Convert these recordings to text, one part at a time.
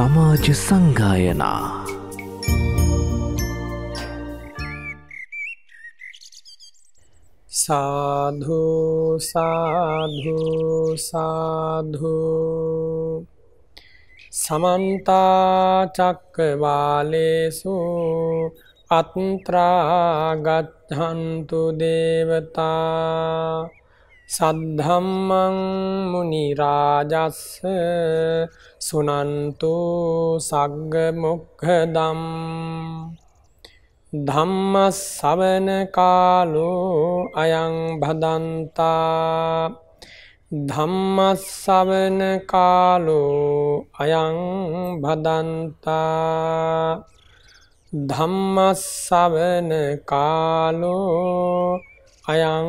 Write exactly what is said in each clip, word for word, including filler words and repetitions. समाज संगायना। साधु साधु साधु। समन्ता चक्रवालेषु अत्रा गच्छन्तु देवता। सद्धम्मं मुनिराजस्य सुनन्तु सग्गमुखदम्। धम्मश्रवणकालो अयं भदन्ता। धम्मश्रवणकालो अयं भदन्ता। धम्मश्रवणकालो अयं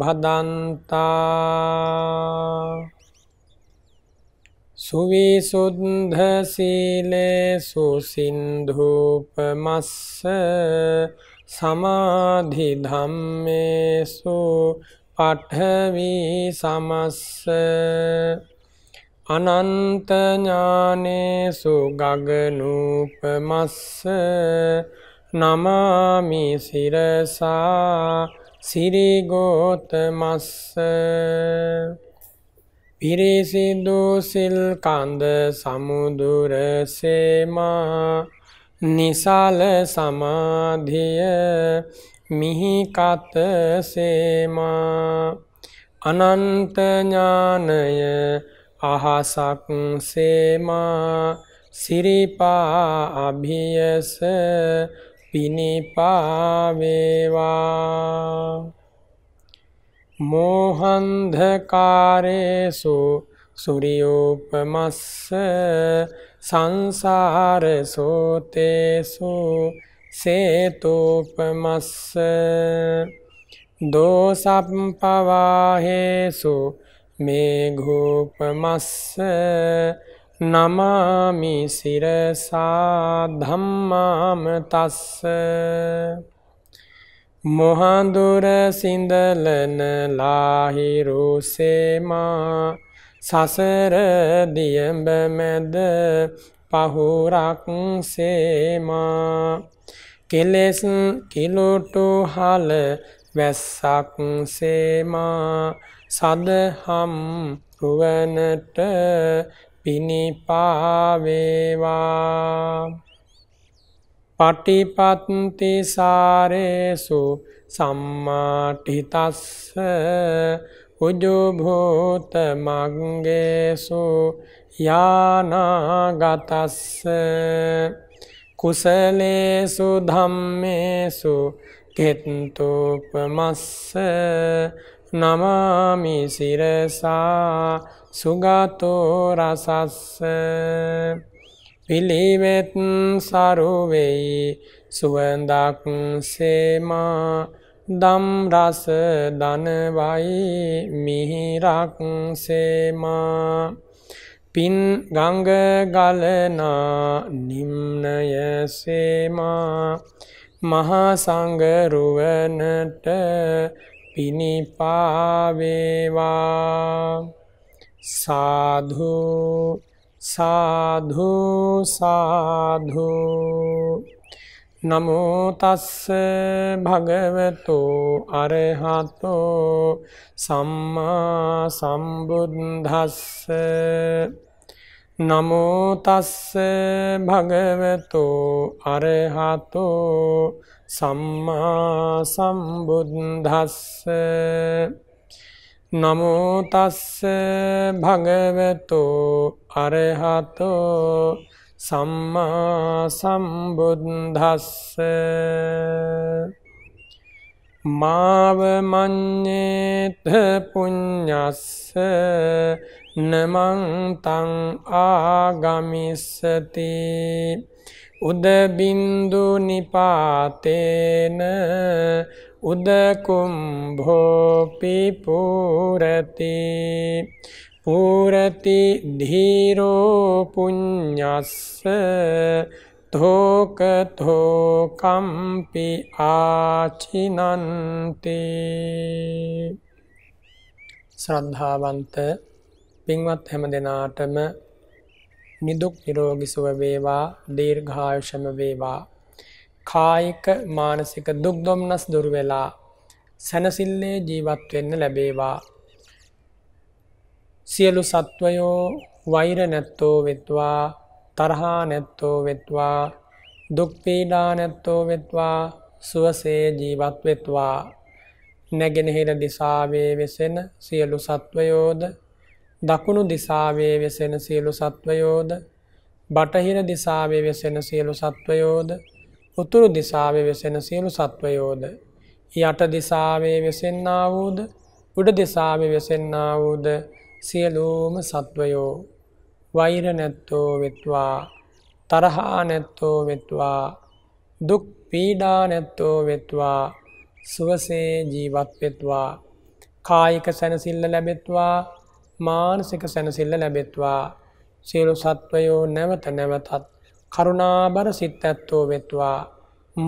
भदन्ता। सुविशुद्धशीलेषु सिन्धूपमस्य समाधिधम्मेषु पाठवीसमस्य। अनन्तज्ञानेषु गगनूपमस्य नमामि शिरसा श्रीगौतमस्य। पिरिसिदुसिल्कान्द समुदुर सेमा। निशाल समाधिय मिहिकात सेमा। अनंत ज्ञानय अहासक सेमा। सिरिपा अभियस पिनिपा वेवा। मोहन्धकारेषु सूर्योपमस्य संसारसोतेषु सेतोपमस्य। दोषापवाहेषु मेघोपमस्य नमामि शिरसा धम्मां तस्य। मोहांदुर सिंदलन लाहिरो सेमा। ससर दियंब मद पाहुराक सेमा। किलेस किलोटो हाल वैसाक सेमा। सदहम रुवनट पिनी पावेवा। पाटिपत्ति सारेषु सम्माटितस्य। उजुभूतमङ्गेषु यानागतस्य। कुशलेषु धम्मेषु केतुपमस्य नमामि शिरसा सुगतो रसस्य। पिलिवेत सारुवे सुवंदाक सेमा। दम रस दानवाई मिहिराक सेमा। पिन गंग गलना निम्नय सेमा। महासंग रुवनट पिनी पावेवा। साधु साधु साधु। नमो तस्य भगवतो अरहतो सम्मा सम्बुद्धस्य। नमो तस्य भगवतो अरहतो सम्मा सम्बुद्धस्य। नमो तस्य भगवतो अरहतो सम्मा सम्बुद्धस्य। माव मन्येत पुण्यस्य न मं तं आगमिष्यति। उदबिन्दु निपातेन उदकुम्भोऽपि पूरति। पूरति धीरो पुण्यस्य थोकथोकम्पि आचिनन्ति। श्रद्धावन्त पिंवत हेम देनाटम निदुक् निरोगी सुभवेवा दीर्घायुषमवेवा कायिक मानसिक दुग्धोम्नस दुर्वेला सनसिल्ले जीवत्वेन लभेवा सियलु सत्वयो वैर नत्तो वित्वा तरहा नत्तो वित्वा दुःखपीडा नत्तो वित्वा सुवसे जीवत्वित्वा नगिनहिर दिशावे विसेन सियलु सत्वयोद दकुनु दिशावे विसेन सियलु सत्वयोद बटहिर दिशावे विसेन सियलु सत्वयोद උතුරු දිශාවේ වෙසෙන සියලු සත්වයෝද යට දිශාවේ වෙසෙන්නා වූද උඩ දිශාවේ වෙසෙන්නා වූද සියලුම සත්වයෝ වෛර නැත්තෝ වෙත්වා තරහා නැත්තෝ වෙත්වා දුක් පීඩා නැත්තෝ වෙත්වා සුවසේ ජීවත් වෙත්වා කායික සැනසෙල්ල ලැබෙත්වා මානසික සැනසෙල්ල ලැබෙත්වා සියලු සත්වයෝ නැවත නැවතත් කරුණාබර සිතත්වෝ වෙත්වා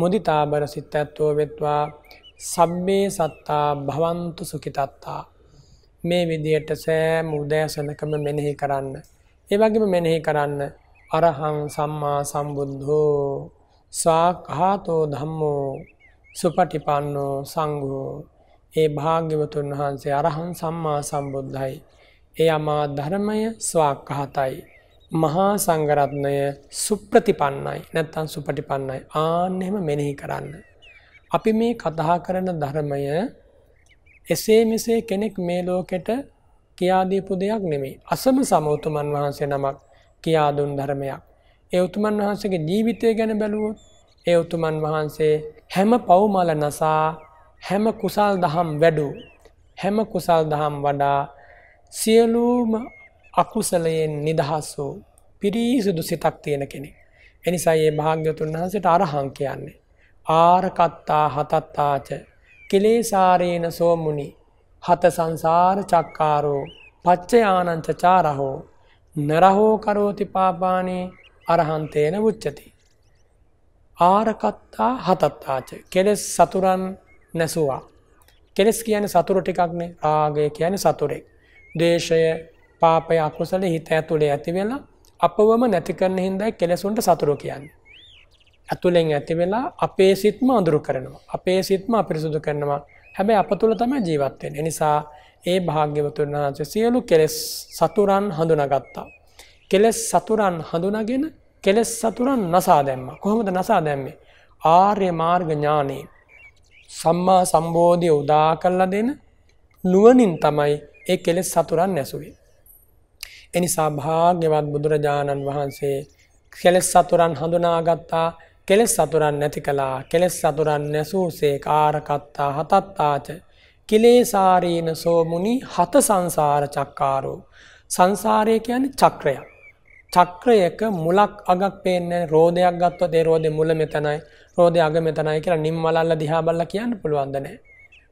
මුදිතාබර සිතත්වෝ වෙත්වා සබ්බේ සත්තා භවන්තු සුඛිතත්තා මේ විදියට සෑම උදෑසනකම මෙනෙහි කරන්න. ඒ වගේම මෙනෙහි කරන්න අරහං සම්මා සම්බුද්ධෝ සාඛාතෝ ධම්මෝ සුපටිපන්නෝ සංඝෝ. ඒ භාග්‍යවතුන් වහන්සේ අරහං සම්මා සම්බුද්ධයි. ඒ අමා ධර්මය ස්වාඛාතයි. මහා සංඝරත්නය සුප්‍රතිපන්නයි නැත්නම් සුපටිපන්නයි. ආන්න එහෙම මෙනෙහි කරන්න. අපි මේ කතා කරන ධර්මය එසේ මෙසේ කෙනෙක් මේ ලෝකෙට කියා දීපු දෙයක් නෙමෙයි. අසම සමෝතුමන් වහන්සේ නමක් කියා දුන් ධර්මයක්. ඒ උතුමන් වහන්සේගේ ජීවිතය ගැන බැලුවොත් ඒ උතුමන් වහන්සේ හැම පව්මල නසා හැම කුසල් දහම් වැඩු හැම කුසල් දහම් වඩා සියලුම අකුසලයෙන් නිදහස් වූ පිරිසිදු සිතක් තියෙන කෙනෙක්. එනිසා මේ භාග්‍යවතුන් වහන්සේට අරහං කියන්නේ ආරකත්තා හතත්තාච කෙලේසාරේන සෝමුනි හත සංසාර චක්කාරෝ පච්චයානං චාරහෝ නරහෝ කරෝති පාපානේ අරහන්තේන උච්චති. ආරකත්තා හතත්තාච කෙලස් සතුරන් නැසුවා. කෙලස් කියන්නේ සතුරු ටිකක් නේ. රාගය කියන්නේ සතුරෙක්. ද්වේෂය පාපය අකුසල හිත ඇතුලේ ඇති වෙලා අපවම නැති කරන හින්දායි කෙලෙසුන්ට සතුරු කියන්නේ. ඇතුලෙන් ඇති වෙලා අපේ සිත්ම අඳුරු කරනවා. අපේ සිත්ම අපිරිසුදු කරනවා. හැබැයි අප තුල තමයි ජීවත් වෙන්නේ. ඒ නිසා ඒ භාග්‍යවතුන් වහන්සේ සියලු කෙලෙස් සතුරන් හඳුනාගත්තා. කෙලෙස් සතුරන් හඳුනාගෙන කෙලෙස් සතුරන් නසා දැම්මා. කොහොමද නසා දැම්මේ? ආර්ය මාර්ග ඥානේ සම්මා සම්බෝධිය උදා කරලා දෙන නුවණින් තමයි ඒ කෙලෙස් සතුරන් නැසුවේ. එනිසා භාග්‍යවත් බුදුරජාණන් වහන්සේ කෙලෙස් සතුරන් හඳුනාගත්තා. කෙලෙස් සතුරන් නැති කළා. කෙලෙස් සතුරන් නැසූසේ කාරකත්තා හතත්තාච කිලේසාරීන සෝමුනි හත සංසාර චක්කාරෝ. සංසාරය කියන්නේ චක්‍රය. චක්‍රයක මුලක් අගක් පේන්නේ. රෝදයක් ගත්තොත් ඒ රෝදේ මුල මෙතනයි රෝදේ අග මෙතනයි කියලා නිම් වලල්ල දිහා බලලා කියන්න පුළුවන්ද නැහැ.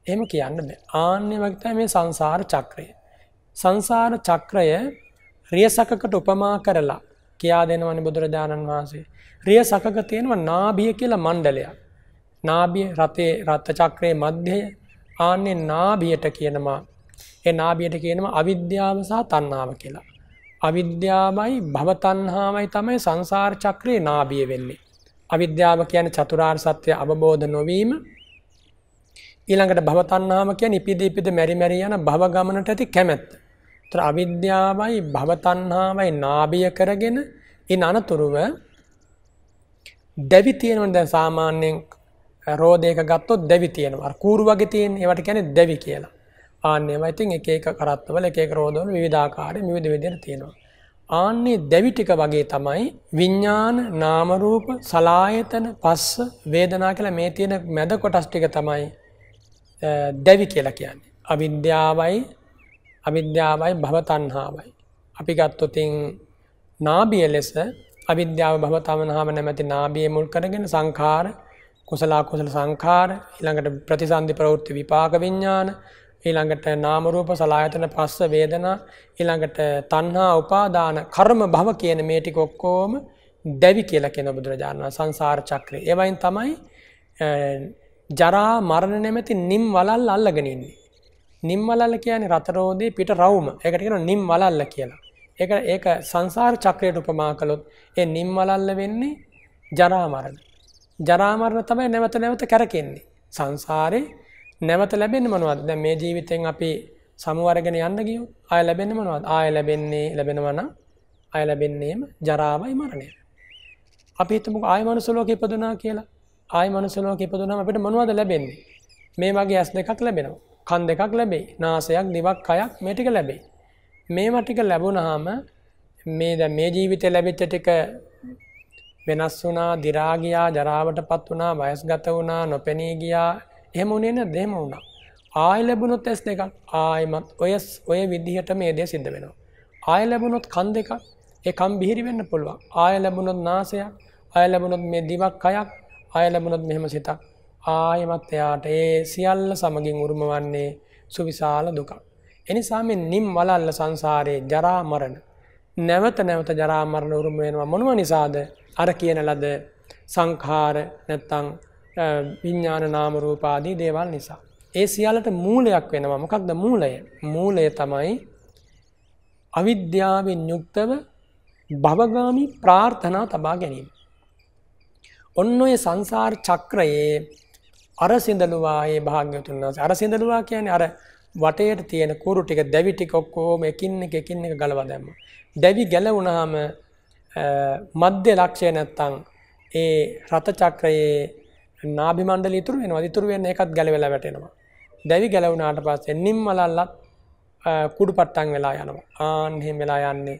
එහෙම කියන්න බෑ. ආන්නේ වගේ තමයි මේ සංසාර චක්‍රය. සංසාර චක්‍රය රියසකකට උපමා කරලා කියා දෙනවනේ බුදුරජාණන් වහන්සේ. රියසකක තියෙනවා නාභිය කියලා මණ්ඩලයක්. නාභිය රතේ රත් චක්‍රයේ මැදය. ආන්නේ නාභියට කියනවා. ඒ නාභියට කියනවා අවිද්‍යාව සහ තණ්හාව කියලා. අවිද්‍යාවයි භව තණ්හාවයි තමයි සංසාර චක්‍රේ නාභිය වෙන්නේ. අවිද්‍යාව කියන්නේ චතුරාර්ය සත්‍ය අවබෝධ නොවීම. ඊළඟට භව තණ්හාව කියන්නේ ඉපිද ඉපිද මෙරි මෙරි යන භව ගමනට ඇති කැමැත්ත. තර අවිද්‍යාවයි භවතණ්හාවයි නාභිය කරගෙන ඉන් අනතුරුව දැවි තියෙනවා. දැන් සාමාන්‍යයෙන් රෝදයක ගත්තොත් දැවි තියෙනවා. අර කූරු වගේ තියෙන ඒවට කියන්නේ දැවි කියලා. ආන්නේවා ඉතින් එක එක කරත්තවල එක එක රෝදවල විවිධාකාරයෙන් විවිධ විදිහට තියෙනවා. ආන්නේ දැවි ටික වගේ තමයි විඥාන නාම රූප සලායතන පස්ස වේදනා කියලා මේ තියෙන මැද කොටස් ටික තමයි දැවි කියලා කියන්නේ. අවිද්‍යාවයි අවිද්‍යාවයි භව තණ්හාවයි. අපි ගත්තොත් නාභිය ලෙස අවිද්‍යාව භව තණ්හාව නැමැති නාභිය මුල් කරගෙන සංඛාර කුසල අකුසල සංඛාර ඊළඟට ප්‍රතිසන්දි ප්‍රවෘත්ති විපාක විඥාන ඊළඟට නාම රූප සලආයතන පස්ස වේදනා ඊළඟට තණ්හා උපාදාන කර්ම භව කියන මේ ටික ඔක්කොම දැවි කියලා කියන බුදුරජාණන් වහන්සේ සංසාර චක්‍රය. ඒ වයින් තමයි ජරා මරණ නැමැති නිම් වලල් අල්ලගෙන ඉන්නේ. නිම් වලල්ල කියන්නේ රතරෝදේ පිට රවුම. ඒකට කියනවා නිම් වලල්ල කියලා. ඒක ඒක සංසාර චක්‍රයට උපමා කළොත් ඒ නිම්මලල්ල වෙන්නේ ජරා මරණ. ජරා මරණ තමයි නැවත නැවත කරකෙන්නේ. සංසාරේ නැවත ලැබෙන්නේ මොනවද? දැන් මේ ජීවිතෙන් අපි සමුවරගෙන යන්න ගියොත් ආය ලැබෙන්නේ මොනවද? ආය ලැබෙන්නේ ලැබෙනවා නම් ආය ලැබෙන්නේම ජරාවයි මරණයයි. අපි හිතමුකෝ ආය මනුස්ස ලෝකෙ ඉපදුනා කියලා. ආය මනුස්ස ලෝකෙ ඉපදුනම අපිට මොනවද ලැබෙන්නේ? මේ වගේ ඇස් දෙකක් ලැබෙනවා. කන් දෙකක් ලැබෙයි. නාසයක්, දිවක්, කයක් මේ ටික ලැබෙයි. මේවා ටික ලැබුණාම මේ දැන් මේ ජීවිතේ ලැබිච්ච ටික වෙනස් වුණා, දි รา ගියා, ජරාවටපත් වුණා, වයස්ගත වුණා, නොපෙනී ගියා. එහෙම උනේ නේද? එහෙම වුණා. ආය ලැබුණොත් ඇස් දෙකක් ආයමත් ඔය ඔය විදිහට මේ දේ සිද්ධ වෙනවා. ආය ලැබුණොත් කන් දෙකක්, ඒ කන් බිහිරි වෙන්න පුළුවන්. ආය ලැබුණොත් නාසයක්, ආය ලැබුණොත් මේ දිවක්, කයක්, ආය ලැබුණොත් මෙහෙම සිතක්. ආයමත් එයාට ඒ සියල්ල සමගින් උරුමවන්නේ සුවිශාල දුකක්. එනිසා මේ නිම්වලල්ල සංසාරේ ජරා මරණ නැවත නැවත ජරා මරණ උරුම වෙනවා. මොනවා නිසාද? අර කියන ලද සංඛාර නැත්තම් විඥාන නාම රූප ආදී දේවල් නිසා. ඒ සියල්ලට මූලයක් වෙනවා. මොකක්ද මූලය? මූලය තමයි අවිද්‍යාවෙන් යුක්තව භවගාමි ප්‍රාර්ථනා තබා ගැනීම. ඔන්න ඔය සංසාර චක්‍රයේ අර සිඳලුවා ඒ භාග්‍යතුන් වහන්සේ අර සිඳලුවා කියන්නේ අර වටේට තියෙන කුරු ටික දැවි ටික ඔක්කොම එකින් එක එකින් එක ගලවා දැම්මා. දැවි ගැලවුණාම මධ්‍ය ලක්ෂය නැත්තම් ඒ රත චක්‍රයේ නාභි මණ්ඩල ඉතුරු වෙනවා. ඉතුරු වෙන එකත් ගැලවෙලා වැටෙනවා. දැවි ගැලවුණාට පස්සේ නිම්මලල්ලත් කුඩු පට්ටම් වෙලා යනවා. ආන් එහෙම වෙලා යන්නේ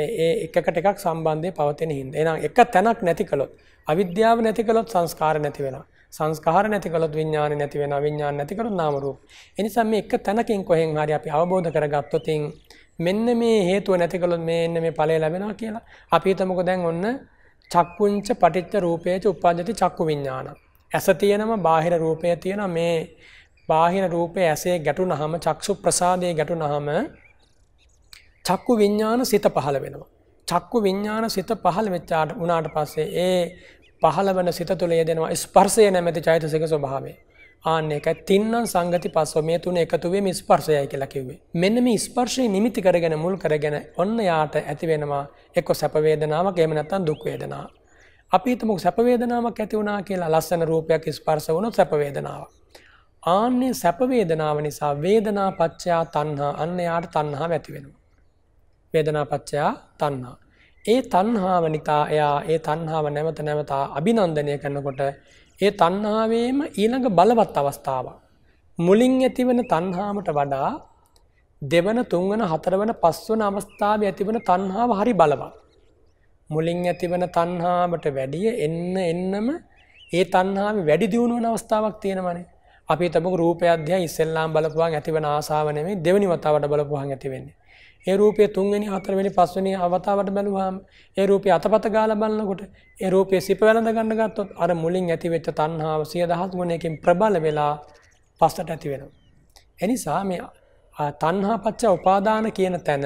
ඒ එකකට එකක් සම්බන්ධය පවතින හින්දා. එහෙනම් එක තැනක් නැති කළොත් අවිද්‍යාව නැති කළොත් සංස්කාර නැති වෙනවා. සංස්කාර නැති කළොත් විඥාන නැති වෙනවා. විඥාන නැති කළොත් නාම රූප. ඒ නිසා මේ එක තැනකින් කොහෙන් හරි අපි අවබෝධ කරගත්තොත් මෙන්න මේ හේතුව නැති කළොත් මෙන්න මේ ඵලය ලැබෙනවා කියලා. අපි හිතමුකෝ දැන් ඔන්න චක්කුංච පටිච්ච රූපේච උප්පජ්ජති චක්කු විඥාන. ඇස තියෙනම බාහිර රූපය තියෙනවා. මේ බාහිර රූපය ඇසේ ගැටුනහම චක්සු ප්‍රසාදයේ ගැටුනහම චක්කු විඥාන සිත පහළ වෙනවා. චක්කු විඥාන සිත පහළ වෙච්චාට උනාට පස්සේ ඒ පහළ වෙන සිත තුළ යෙදෙනවා ස්පර්ශය නැමැති චෛතසික ස්වභාවය. ආන්න ඒකයි තින්නම් සංගති පස්සෝ මේ තුන එකතු වෙමින් ස්පර්ශයයි කියලා කිව්වේ. මෙන්න මේ ස්පර්ශය නිමිති කරගෙන මුල් කරගෙන ඔන්න යාට ඇති වෙනවා එක්ක සැප වේදනාවක් එහෙම නැත්නම් දුක් වේදනාවක්. අපි හිතමු සැප වේදනාවක් ඇති වුණා කියලා. ලස්සන රූපයක් ස්පර්ශ වුණොත් සැප වේදනාවක්. ආන්නේ සැප වේදනාව නිසා වේදනා පත්‍ය තණ්හා අන්න යාට තණ්හාව ඇති වෙනවා. වේදනා පත්‍ය තණ්හා. ඒ තණ්හාව නිසා එයා ඒ තණ්හාව නැවත නැවත අභිනන්දනය කරනකොට ඒ තණ්හාවේම ඊළඟ බලවත් අවස්ථාවක්. මුලින් ඇතිවන තණ්හාවට වඩා දෙවන තුන්වන හතරවන පස්වන අවස්ථාවේ ඇතිවන තණ්හාව හරි බලවත්. මුලින් ඇතිවන තණ්හාවට වැඩිය එන්න එන්නම ඒ තණ්හාවේ වැඩි දියුණු වෙන අවස්ථාවක් තියෙනවානේ. අපි හිතමු රූපය අධ්‍යය ඉස්සෙල්ලාම බලපුවාන් ඇතිවන ආසාව නෙමෙයි දෙවෙනි වතාවට බලපුවාන් ඇති වෙන්නේ. ඒ රූපය තුන්වෙනි හතරවෙනි පස්වෙනි අවතාවට බැලුවාම ඒ රූපය අතපත ගාලා බලනකොට ඒ රූපය සිප වැළඳ ගන්න ගත්තොත් අර මුලින් ඇතිවෙච්ච තණ්හාව සිය දහස් ගුණයකින් ප්‍රබල වෙලා පස්සට ඇති වෙනවා. ඒ නිසා මේ තණ්හා පත්‍ය උපාදාන කියන තැන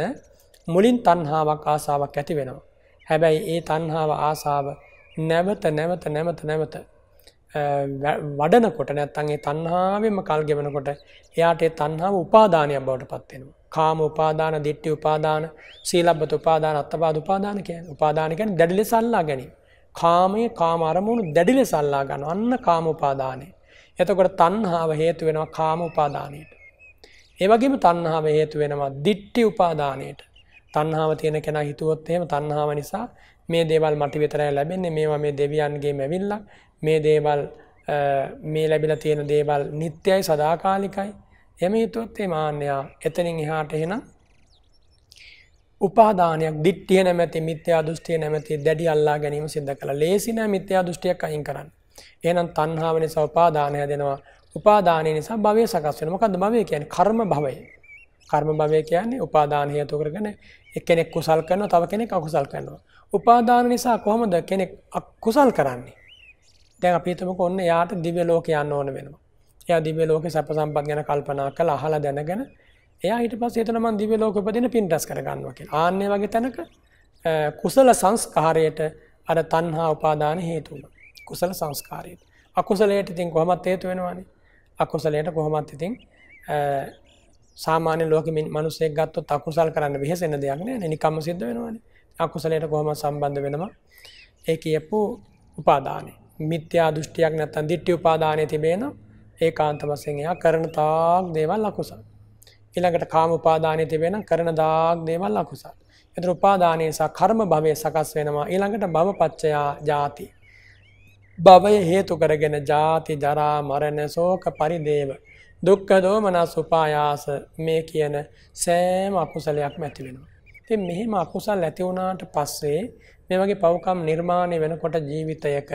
මුලින් තණ්හාවක් ආසාවක් ඇති වෙනවා. හැබැයි ඒ තණ්හාව ආසාව නැවත නැවත නැවත නැවත වඩනකොට නැත්තම් ඒ තණ්හාවෙම කල් ගෙවනකොට එයාට ඒ තණ්හාව උපාදානයක් බවට පත් වෙනවා. කාම උපාදාන, දිට්ඨි උපාදාන, සීලබ්බත උපාදාන, අත්තපාද උපාදාන කියන උපාදාන කියන්නේ දැඩි ලෙස අල්ලා ගැනීම. කාමයේ කාම අරමුණු දැඩි ලෙස අල්ලා ගන්නවා. අන්න කාම උපාදානය. එතකොට තණ්හාව හේතු වෙනවා කාම උපාදානයට. ඒ වගේම තණ්හාව හේතු වෙනවා දිට්ඨි උපාදානයට. තණ්හාව තියෙන කෙනා හිතුවොත් එහෙම තණ්හාව නිසා මේ දේවල් මට විතරයි ලැබෙන්නේ. මේවා මේ දෙවියන්ගේම ඇවිල්ලා මේ දේවල් මේ ලැබිලා තියෙන දේවල් නිත්‍යයි සදාකාලිකයි. එහෙම හිතුවොත් මේ මාන්නයා එතනින් එහාට එන උපාදානයක් දිට්ඨිය නැමැති මිත්‍යා දෘෂ්ටිය නැමැති දැඩි අල්ලා ගැනීම සිද්ධ කළා. ලේසි නෑ මිත්‍යා දෘෂ්ටියක් අයින් කරන්න. එහෙනම් තණ්හාව නිසා උපාදානය හැදෙනවා. උපාදානය නිසා භවය සකස් වෙනවා. මොකද්ද භවය කියන්නේ? කර්ම භවය. කර්ම භවය කියන්නේ උපාදාන හේතු කරගෙන එක්කෙනෙක් කුසල් කරනවා තව කෙනෙක් අකුසල් කරනවා. උපාදාන නිසා කොහොමද කෙනෙක් අකුසල් කරන්නේ? දැන් අපි හිතමුකෝ ඔන්න යාට දිව්‍ය ලෝකේ යන්න ඕන වෙනවා. එයා දිව්‍ය ලෝකේ සැප සම්පත් ගැන කල්පනා කළා අහලා දැනගෙන එයා ඊට පස්සේ හිතන මම දිව්‍ය ලෝකෙ උපදින පින් රැස් කර ගන්නවා කියලා. ආන්නේ වගේ තැනක කුසල සංස්කාරයට අර තණ්හා උපාදාන හේතු වුණා. කුසල සංස්කාරයට. අකුසලයට ඉතින් කොහොමද හේතු වෙනවන්නේ? අකුසලයට කොහොමද ඉතින් සාමාන්‍ය ලෝක මිනිස්සෙක් ගත්තොත් අකුසල් කරන්න වෙහෙසෙන දෙයක් නෑනේ. නිකම්ම සිද්ධ වෙනවනේ. අකුසලයට කොහොමද සම්බන්ධ වෙනම? ඒ කියපු උපාදානේ. මිත්‍යා දෘෂ්ටියක් නැත්තම් දිට්ඨි උපාදානේ තිබේන ඒකාන්ත වශයෙන් එයා කරන තාක් දේවල් අකුසල. ඊළඟට කාම උපාදානේ තිබේන කරන තාක් දේවල් අකුසල. ඒතර උපාදානේ සහ කර්ම භවයේ සකස් වෙනවා. ඊළඟට භවපච්චය ජාති. භවය හේතු කරගෙන ජාති ජරා මරණ ශෝක පරිදේව दुख दोमना सुपायास मे कियन सैम अकुशलයක් ඇති වෙනවා. ඉතින් මෙහෙම අකුසල් ඇති වුණාට පස්සේ මේ වගේ පවකම් නිර්මාණය වෙනකොට ජීවිතයක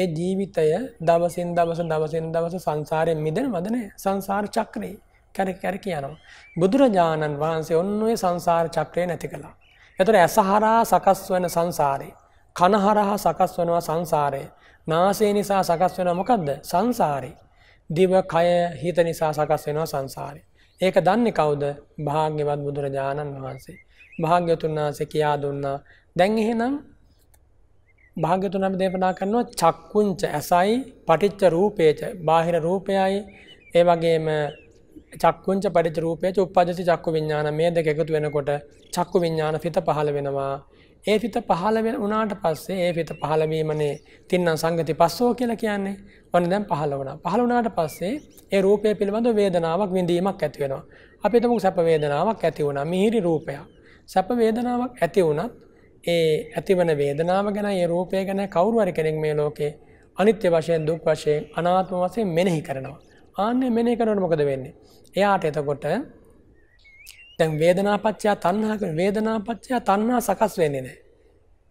ඒ ජීවිතය දවසින් දවස දවසින් දවස සංසාරයෙන් මිදෙනවද නැහැ. සංසාර චක්‍රේ කර කර කියනවා. බුදුරජාණන් වහන්සේ ඔන්න ඔය සංසාර චක්‍රේ නැති කළා. ඒතර ඇසහරහා සකස් වෙන සංසාරේ, කනහරහා සකස් වෙනවා සංසාරේ, නාසය නිසා සකස් වෙනවා මොකද්ද? සංසාරේ. දිව කය හිත නිසා සකස් වෙනවා සංසාරේ. ඒක දන්නේ කවුද? භාග්‍යවත් බුදුරජාණන් වහන්සේ. භාග්‍යතුන් වහන්සේ කියා දුන්නා. දැන් එහෙනම් භාග්‍යතුන් අපි දේශනා කරනවා චක්කුංච ඇසයි, පටිච්ච රූපේච බාහිර රූපයයි, ඒ වගේම චක්කුංච පටිච්ච රූපේච උප්පජ්ජති චක්කු විඥාන, මේ දෙක එකතු වෙනකොට චක්කු විඥාන පිට පහළ වෙනවා. ඒ පිට පහළ වුණාට පස්සේ ඒ පිට පහළ වීමනේ තින්න සංගති පස්සෝ කියලා කියන්නේ. ඔන්න දැන් පහළ වුණා. පහළ වුණාට පස්සේ ඒ රූපය පිළිබඳ වේදනාවක් විඳීමක් ඇති වෙනවා. අපි හිතමු සැප වේදනාවක් ඇති වුණා. මිහිරි රූපයක්. සැප වේදනාවක් ඇති වුණත් ඒ ඇතිවන වේදනාව ගැන, ඒ රූපය ගැන කවුරු හරි කෙනෙක් මේ ලෝකේ අනිත්‍ය වශයෙන්, දුක් වශයෙන්, අනාත්ම වශයෙන් මෙනෙහි කරනවා. ආන්නේ මෙනෙහි කරනකොට මොකද වෙන්නේ? එයාට එතකොට දැන් වේදනාපච්චය තණ්හා කියන වේදනාපච්චය තණ්හා සකස් වෙන්නේ නැහැ.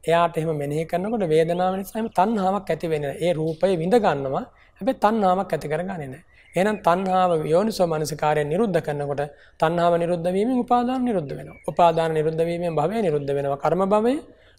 එයාට එහෙම මෙනෙහි කරනකොට වේදනාව නිසාම තණ්හාවක් ඇති වෙන්නේ නැහැ. ඒ රූපය විඳ ගන්නවා. හැබැයි තණ්හාවක් ඇති කරගන්නේ නැහැ. එහෙනම් තණ්හාව යෝනිසෝ මනසිකාරය නිරුද්ධ කරනකොට තණ්හාව නිරුද්ධ වීමෙන් උපාදාන නිරුද්ධ වෙනවා. උපාදාන නිරුද්ධ වීමෙන් භවය නිරුද්ධ වෙනවා. කර්ම භවය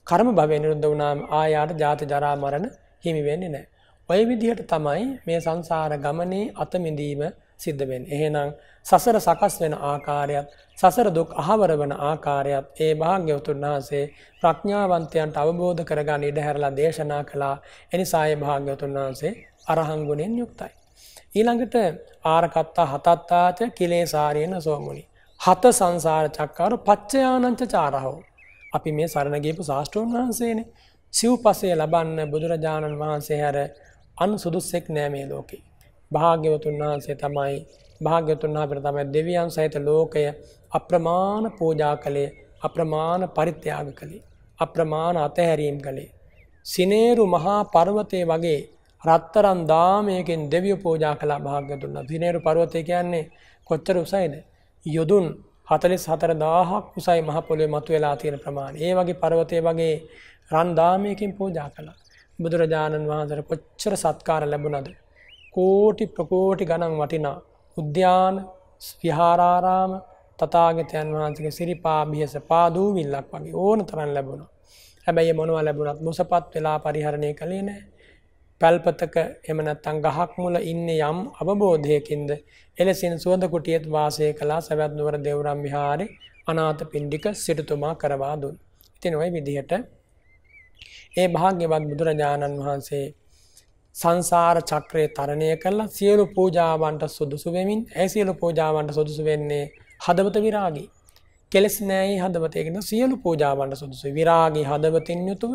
කර්ම භවය නිරුද්ධ වුණාම ආයාට ජාති ජරා මරණ හිමි වෙන්නේ නැහැ. ඔය විදිහට තමයි මේ සංසාර ගමනේ අත මිදීම සිද්ධ වෙන්නේ. එහෙනම් සසර සකස් වෙන ආකාරයත්, සසර දුක් අහවර වෙන ආකාරයත් ඒ භාග්‍යවතුන් වහන්සේ ප්‍රඥාවන්තයන්ට අවබෝධ කරගන්න ඉඩ හැරලා දේශනා කළා. එනිසා ඒ භාග්‍යවතුන් වහන්සේ අරහං ගුණෙන් යුක්තයි. ඊළඟට ආරකත්තා හතත්තාච කිලේසාරේන සෝමුනි. හත සංසාර චක්කාර පච්චයානංච චාරහෝ. අපි මේ සරණ ගියපු ශාස්ත්‍රෝන් වහන්සේනේ. සිව්පසය ලබන්න බුදුරජාණන් වහන්සේ හැර අන් සුදුස්සෙක් නෑ මේ ලෝකේ. භාග්‍යවතුන් වහන්සේ තමයි භාග්‍යවතුන් වහන්සේ තමයි දෙවියන් සහිත ලෝකය අප්‍රමාණ පූජා කළේ, අප්‍රමාණ පරිත්‍යාග කළේ, අප්‍රමාණ අතහැරීම් කළේ. සිනේරු මහා පර්වතයේ වගේ රත්තරන් දාමයකින් දෙවියෝ පූජා කළා භාග්‍යවතුන් වහන්සේ. සිනේරු පර්වතය කියන්නේ කොච්චර උසයිද? යොදුන් හතළිස් හතර දහසක් උසයි මහ පොළොවේ මතුවලා තියෙන ප්‍රමාණය. ඒ වගේ පර්වතයේ වගේ රන් දාමයකින් පූජා කළා. බුදුරජාණන් වහන්සේට කොච්චර සත්කාර ලැබුණද? කෝටි ප්‍රකෝටි ගණන් වටිනා උද්‍යාන විහාරාරාම තථාගතයන් වහන්සේගේ සිරිපා බියස පාදූවිල්ලක් වගේ ඕන තරම් ලැබුණා. හැබැයි මොනවා ලැබුණත් මොසපත් වෙලා පරිහරණය කළේ නැහැ. පැල්පතක එහෙම නැත්නම් ගහක් මුල ඉන්නේ යම් අවබෝධයකින්ද එලෙසින් සුවඳ කුටියත් වාසය කළා. සවැත් නුවර දේවරම් විහාරේ අනාථ පිණ්ඩික සිටුතුමා කරවා දුන්. ඉතින් ওই විදිහට ඒ භාග්‍යවත් බුදුරජාණන් වහන්සේ සංසාර චක්‍රය තරණය කළා. සියලු පූජාවන්ට සුදුසු වෙමින්, ඒ සියලු පූජාවන්ට සුදුසු වෙන්නේ හදවත විරාගී. කෙලස් නැයි හදවතේ කියන සියලු පූජාවන්ට සුදුසු විරාගී හදවතින් යුතුව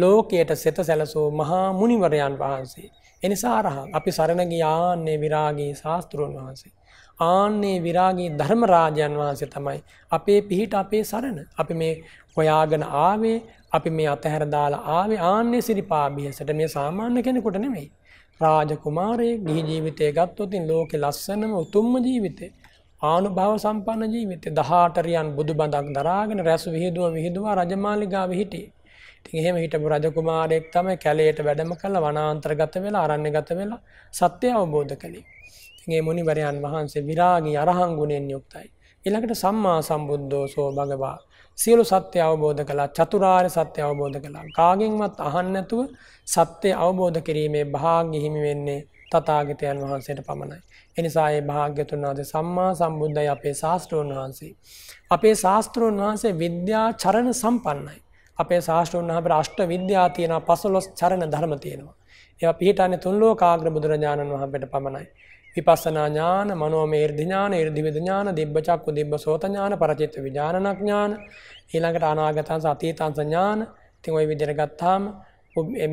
ලෝකයට සෙත සැලසූ මහා මුනිවරයන් වහන්සේ. එනිසා අරහං අපි සරණ ගියාන්නේ විරාගී ශාස්ත්‍රෝන් වහන්සේ. ආන්නේ විරාගී ධර්මරාජයන් වහන්සේ තමයි අපේ පිහිට, අපේ සරණ. අපි මේ හොයාගෙන ආවේ, අපි මේ අතහැර දාලා ආවේ ආන්නේ සිරිපාභියසට. මේ සාමාන්‍ය කෙනෙකුට නෙමෙයි. රාජකුමාරයේ ගිහි ජීවිතය ගත්තොත් ලෝකේ ලස්සනම උතුම්ම ජීවිතේ, ආනුභාව සම්පන්න ජීවිතේ, දහඅට රියන් බුදුබඳක් දරාගෙන රැස් විහිදුව විහිදුවා රජමාලිගාවේ හිටියේ. ඉතින් එහෙම හිටපු රජකුමාරයෙක් තමයි කැලේට වැඩම කළ වනාන්තරගත වෙලා, අරණ්‍යගත වෙලා සත්‍ය අවබෝධ කළේ. මේ මුනිවරයන් වහන්සේ විරාගී අරහං ගුණෙන් යුක්තයි. ඊළඟට සම්මා සම්බුද්ධෝ සෝ භගවා. සියලු සත්‍ය අවබෝධ කළා. චතුරාර්ය සත්‍ය අවබෝධ කළා. කාගෙන්වත් අහන්න නැතුව සත්‍ය අවබෝධ කිරීමේ භාග්‍ය හිමි වෙන්නේ තථාගතයන් වහන්සේට පමණයි. එනිසා මේ භාග්‍යතුන් වහන්සේ සම්මා සම්බුද්ධයි අපේ ශාස්ත්‍රෝන් වහන්සේ. අපේ ශාස්ත්‍රෝන් වහන්සේ විද්‍යා චරණ සම්පන්නයි. අපේ ශාස්ත්‍රෝන් වහන්සේ අෂ්ට විද්‍යා තියෙනවා, පසළොස් චරණ ධර්ම තියෙනවා. ඒවා පිළිටන්නේ තුන් ලෝකාග්‍ර බුදුරජාණන් වහන්සේට පමණයි. विपसना ज्ञान मनोमेर्धिज्ञान ईर्धिविज्ञान दिव्यचाक्कु दिव्यसोतज्ञान परचित्त विज्ञानज्ञान ඊළඟට අනාගතං සතීතං ඥාන ඉතින් ওই විදිහට ගත්තාම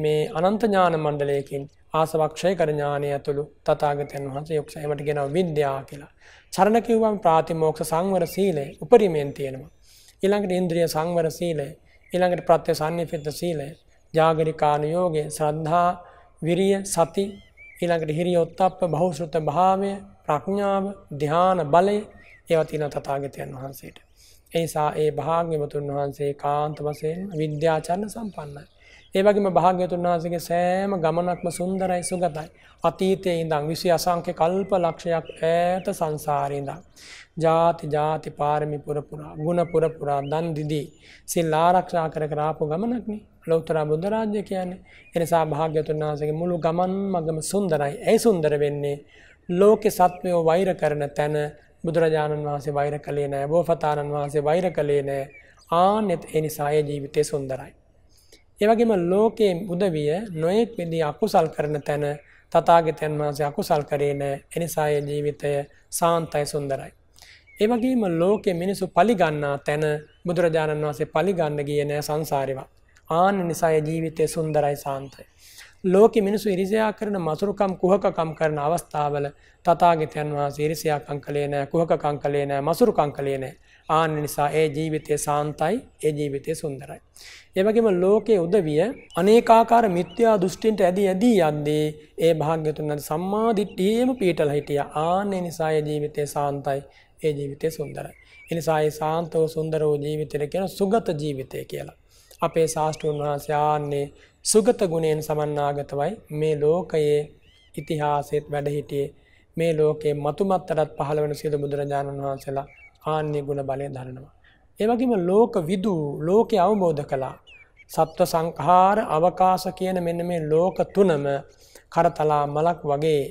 මේ අනන්ත ඥාන මණ්ඩලයකින් ආසවක්ෂය කර ඥානය ඇතුළු තථාගතයන් වහන්සේ යොක්ෂ එමට කියනවා විද්‍යා කියලා. චරණ කිව්වම ප්‍රාතිමෝක්ෂ සංවර සීලය උපරිමයෙන් තියෙනවා. ඊළඟට ඉන්ද්‍රිය සංවර සීලය ඊළඟට ප්‍රත්‍ය සම්නිපිත සීලය ජාගරිකානුයෝගේ ශ්‍රද්ධා විරිය සති ඊළඟට හිරියොත්ප්ප බහුශ්‍රත භාවය ප්‍රඥාව ධ්‍යාන බලය ඒවා තියෙනවා තථාගතයන් වහන්සේට. ऐसा ये भाग्यवतुन वහන්සේ कांत वसेन विद्याचरण संपन्नයි. ඒ වගේම භාග්‍යවතුන් වහන්සේගේ සෑම ගමනක්ම සුන්දරයි සුගතයි. අතීතයේ ඉඳන් විසි අසංඛ්‍ය කල්ප ලක්ෂයක් ඈත සංසාරේ ඉඳන් ජාති ජාති පාරමී පුර පුරා ගුණ පුර පුරා දන් දිදී සිල් ආරක්ෂා කර කර ආපු ගමනක්නේ ලෞතර බුද්ධ රාජ්‍ය කියන්නේ. ඒ නිසා භාග්‍යවතුන් වහන්සේගේ මුළු ගමන් මගම සුන්දරයි. ඒ සුන්දර වෙන්නේ ලෝක සත්වයෝ වෛර කරන තැන බුදුරජාණන් වහන්සේ වෛර කළේ නැහැ. බෝසතාණන් වහන්සේ වෛර කළේ නැහැ. ආනෙත් ඒ නිසා ඒ ජීවිතේ සුන්දරයි. ඒ වගේම ලෝකේ උදවිය නොයෙක් විදි අකුසල් කරන තැන තථාගතයන් වහන්සේ අකුසල් කරේ නැ එනිසා ඒ ජීවිතය සාන්තයි සුන්දරයි. ඒ වගේම ලෝකේ මිනිසු පලිගන්නා තැන බුදුරජාණන් වහන්සේ පලිගන්න ගියේ නැ සංසාරේවත්. ආන්න නිසා ඒ ජීවිතය සුන්දරයි සාන්තයි. ලෝකේ මිනිසු ඉරිසියා කරන මසුරුකම් කුහකකම් කරන අවස්ථාවල තථාගතයන් වහන්සේ ඉරිසියාකම් කළේ නැ කුහකකම් කළේ නැ මසුරුකම් කළේ නැ. ආන්න නිසා ඒ ජීවිතය සාන්තයි ඒ ජීවිතය සුන්දරයි. ඒ වගේම ලෝකයේ උදවිය අනේකාකාර මිත්‍යා දෘෂ්ටින්ට ඇදී ඇදී යද්දී ඒ භාග්‍යතුන් වහන්සේ සම්මා දිට්ඨියෙම පිටලා හිටියා. ආන්න නිසා ඒ ජීවිතය සාන්තයි ඒ ජීවිතය සුන්දරයි. ඒ නිසා ඒ සාන්තෝ සුන්දරෝ ජීවිතය කියන සුගත ජීවිතය කියලා. අපේ ශාස්ත්‍රඥ වහන්සේ ආන්නේ සුගත ගුණයෙන් සමන්නාගතවයි මේ ලෝකයේ ඉතිහාසෙත් වැඩ හිටියේ. මේ ලෝකයේ මතුමත්තරත් පහළ වෙන සියලු බුදුරජාණන් වහන්සේලා ආන්‍ය ගුණ බලය දරනවා. ඒ වගේම ලෝක විදු ලෝකේ අවබෝධ කළා. සත්ව සංඛාර අවකාශ කියන මෙන්න මේ ලෝක තුනම කරතලා මලක් වගේ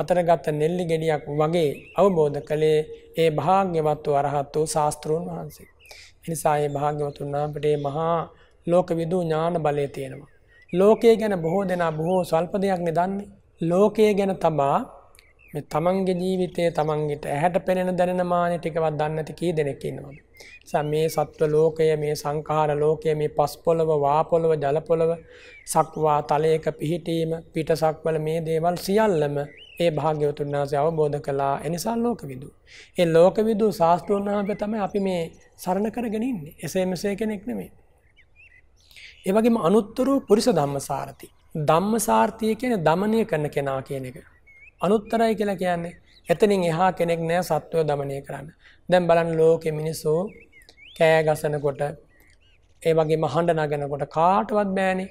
අතරගත නෙල්ලි ගෙඩියක් වගේ අවබෝධ කළේ ඒ භාග්‍යවත් වූ අරහත් වූ ශාස්ත්‍රෝන් වහන්සේ. එනිසා ඒ භාග්‍යවතුන් වහන්සේ මහා ලෝක විදු ඥාන බලය තියෙනවා. ලෝකයේ ගැන බොහෝ දෙනා බොහෝ සල්ප දෙයක් නෙදන්නේ. ලෝකයේ ගැන තමා මේ තමන්ගේ ජීවිතයේ තමන්ගිට ඇහැට පෙනෙන දැනෙන මානෙ ටිකවත් දන්නේ නැති කී දෙනෙක් ඉන්නවද? නිසා මේ සත්ව ලෝකය, මේ සංඛාර ලෝකය, මේ පස් පොළව, වා පොළව, ජල පොළව, සක්වා තලයක පිහිටීම, පිටසක්වල මේ දේවල් සියල්ලම ඒ භාග්‍යවතුන් වහන්සේ අවබෝධ කළා. ඒ නිසා ලෝකවිදු. ඒ ලෝකවිදු ශාස්ත්‍රඥාභය තමයි අපි මේ සරණ කරගෙන ඉන්නේ. එසේ මෙසේ කෙනෙක් නෙමෙයි. ඒ වගේම අනුත්තර පුරිස ධම්මසාරති. ධම්මසාරතිය කියන්නේ দমনය කරන කෙනා කියන එක. අනුත්තරයි කියලා කියන්නේ එතනින් එහා කෙනෙක් නෑ සත්වය দমনය කරන්න. දැන් බලන්න ලෝකේ මිනිස්සු කෑ ගසනකොට ඒ වගේම හඬ නගනකොට කාටවත් බෑනේ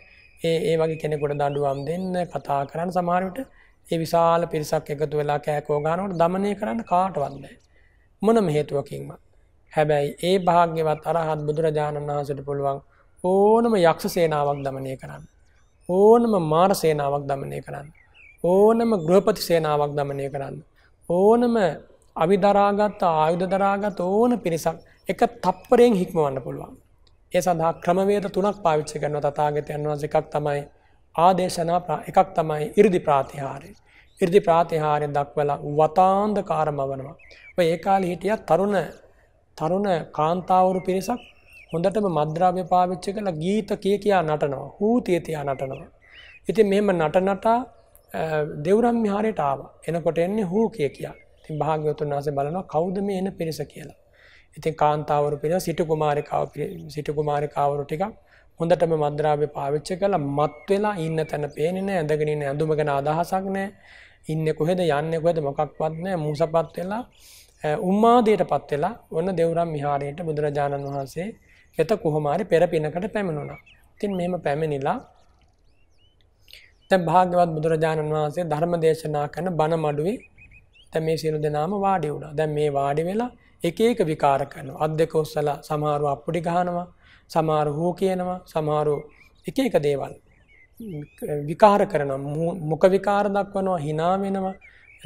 ඒ ඒ වගේ කෙනෙකුට දඬුවම් දෙන්න කතා කරන්න. සමහර විට ඒ විශාල පිරිසක් එකතු වෙලා කෑ කෝ ගන්නකොට দমনය කරන්න කාටවත් බෑ මොනම හේතුවකින්ම. හැබැයි ඒ භාග්‍යවත් අරහත් බුදුරජාණන් වහන්සේට පුළුවන් ඕනම යක්ෂ සේනාවක් দমনය කරන්න. ඕනම මාර සේනාවක් দমনය කරන්න. ඕනම ගෘහපති සේනාවක් দমনය කරන්න. ඕනම අවිදරාගත් ආයුධ දරාගත් ඕන පිරිසක් එක තප්පරයෙන් හික්මවන්න පුළුවන්. ඒ සඳහා ක්‍රමවේද තුනක් පාවිච්චි කරනවා තථාගතයන් වහන්සේ. එකක් තමයි ආදේශනා, එකක් තමයි 이르දි ප්‍රාතිහාරය. 이르දි ප්‍රාතිහාරය දක්වලා වතාන්දකාරම වනවා. ඔය ඒ කාලේ හිටියා තරුණ තරුණ කාන්තාවරු පිරිසක් හොඳටම මද්ද්‍රව්‍ය පාවිච්චි කරලා ගීත කිය කියා නටනවා, හූතිය තියා නටනවා. ඉතින් මෙහෙම නට නටා දෙවුරම් විහාරයට ආවා. එනකොට එන්නේ හූ කිය කියා. ඉතින් භාග්‍යවතුන් වහන්සේ බලනවා කවුද මේ එන පිරිස කියලා. ඉතින් කාන්තාවරු පිරිස සිටු කුමාරිකාව සිටු කුමාරිකාවරු ටිකක් හොඳටම මද්ද්‍රව්‍ය පාවිච්චි කරලා මත් වෙලා ඉන්න තැන පේන්නේ නැහැ. ඇඳගෙන ඉන්න ඇඳුම ගැන අදහසක් නැහැ. ඉන්නේ කොහෙද යන්නේ කොහෙද මොකක්වත් නැහැ. මූසපත් වෙලා උම්මාදයටපත් වෙලා ඔන්න දෙවුරම් විහාරයට බුදුරජාණන් වහන්සේ එත කොහොම හරි පෙර පිනකට පැමිණුණා. ඉතින් මෙහෙම පැමිණිලා දැන් භාග්‍යවත් බුදුරජාණන් වහන්සේ ධර්ම දේශනා කරන බණ මඩුවේ දැන් මේ සියලු දෙනාම වාඩි වුණා. දැන් මේ වාඩි වෙලා එක එක විකාර කරනවා. අත් දෙක ඔස්සලා සමහරව අප්පුඩි ගහනවා, සමහරව හූ කියනවා, සමහරව එක එක දේවල් විකාර කරනවා. මුඛ විකාර දක්වනවා, hina වෙනවා,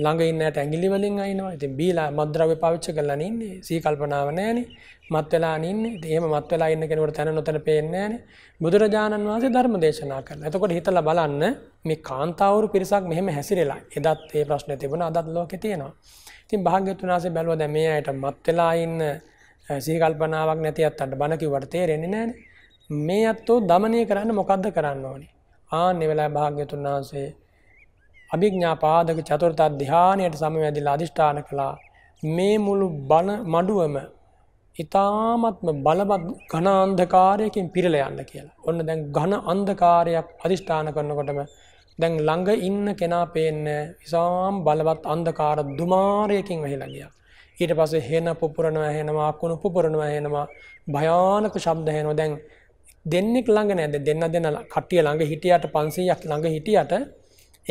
ළඟ ඉන්න ඇට ඇඟිලි වලින් අයින්නවා. ඉතින් බීලා මත්ද්‍රව්‍ය පාවිච්චි කරලා නින්නේ. සී කල්පනාව නැහැනේ. මත් වෙලා නින්නේ. ඉතින් එහෙම මත් වෙලා ඉන්න කෙනෙකුට තන නොතන පේන්නේ නැහැනේ. බුදුරජාණන් වහන්සේ ධර්ම දේශනා කළා. එතකොට හිතලා බලන්න මේ කාන්තාවරු පිරිසක් මෙහෙම හැසිරෙලා. එදත් මේ ප්‍රශ්නේ තිබුණා. අදත් ලෝකේ තියෙනවා. ඉතින් භාග්‍යවතුන් වහන්සේ බැලුවා දැන් මේ අයට මත් වෙලා ඉන්න සී කල්පනාවක් නැති අත්තන්ට බණ කිව්වට තේරෙන්නේ නැහැනේ. මේ අතෝ দমনය කරන්න මොකද්ද කරන්න ඕනේ? ආන්නේ වෙලාවේ භාග්‍යවතුන් වහන්සේ अभिज्ञापादक चतुर्थ ध्यानයට සමවැදිලා අධිෂ්ඨාන කළා මේ මුළු බණ මඩුවම ඊ타ත්ම බලවත් ඝන අන්ධකාරයකින් පිරලා යන්න කියලා. ඔන්න දැන් ඝන අන්ධකාරයක් අධිෂ්ඨාන කරනකොටම දැන් ළඟ ඉන්න කෙනා පේන්නේ විසාම් බලවත් අන්ධකාර දුමාරයකින් වෙහිලා ගියා. ඊට පස්සේ හේන පුපුරනවා හේනවා අකුණු පුපුරනවා හේනවා භයානක ශබ්ද හේනවා. දැන් දෙන්නෙක් ළඟ නැද්ද? දෙන්න දෙන්න කට්ටිය ළඟ හිටියට පන්සීයක් ළඟ හිටියට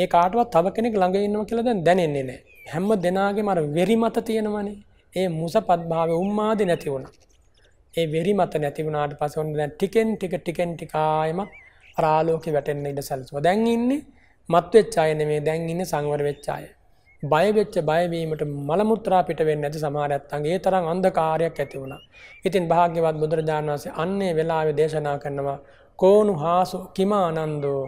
ඒ කාටවත් තව කෙනෙක් ළඟ ඉන්නවා කියලා දැන් දැනෙන්නේ නැහැ. හැම දෙනාගේම අර වෙරි මත තියෙනවානේ. ඒ මුසපත් භාවයේ උම්මාදේ නැති වුණා. ඒ වෙරි මත නැති වුණාට පස්සේ ඔන්න දැන් ටිකෙන් ටික ටිකෙන් ටික ආයෙම අර ආලෝකේ වැටෙන්න ඉඩ සැලසුවා. දැන් ඉන්නේ මත් වෙච්ච අය නෙමෙයි. දැන් ඉන්නේ සංවර වෙච්ච අය. බය වෙච්ච බය වීමට මල මුත්‍රා පිට වෙන්නේ නැති සමාහරයත් අංගේ තරම් අන්ධකාරයක් ඇති වුණා. ඉතින් භාග්‍යවත් බුදුරජාණන් වහන්සේ අන්නේ වෙලාවේ දේශනා කරනවා කෝණු හාසු කිම ආනන්දෝ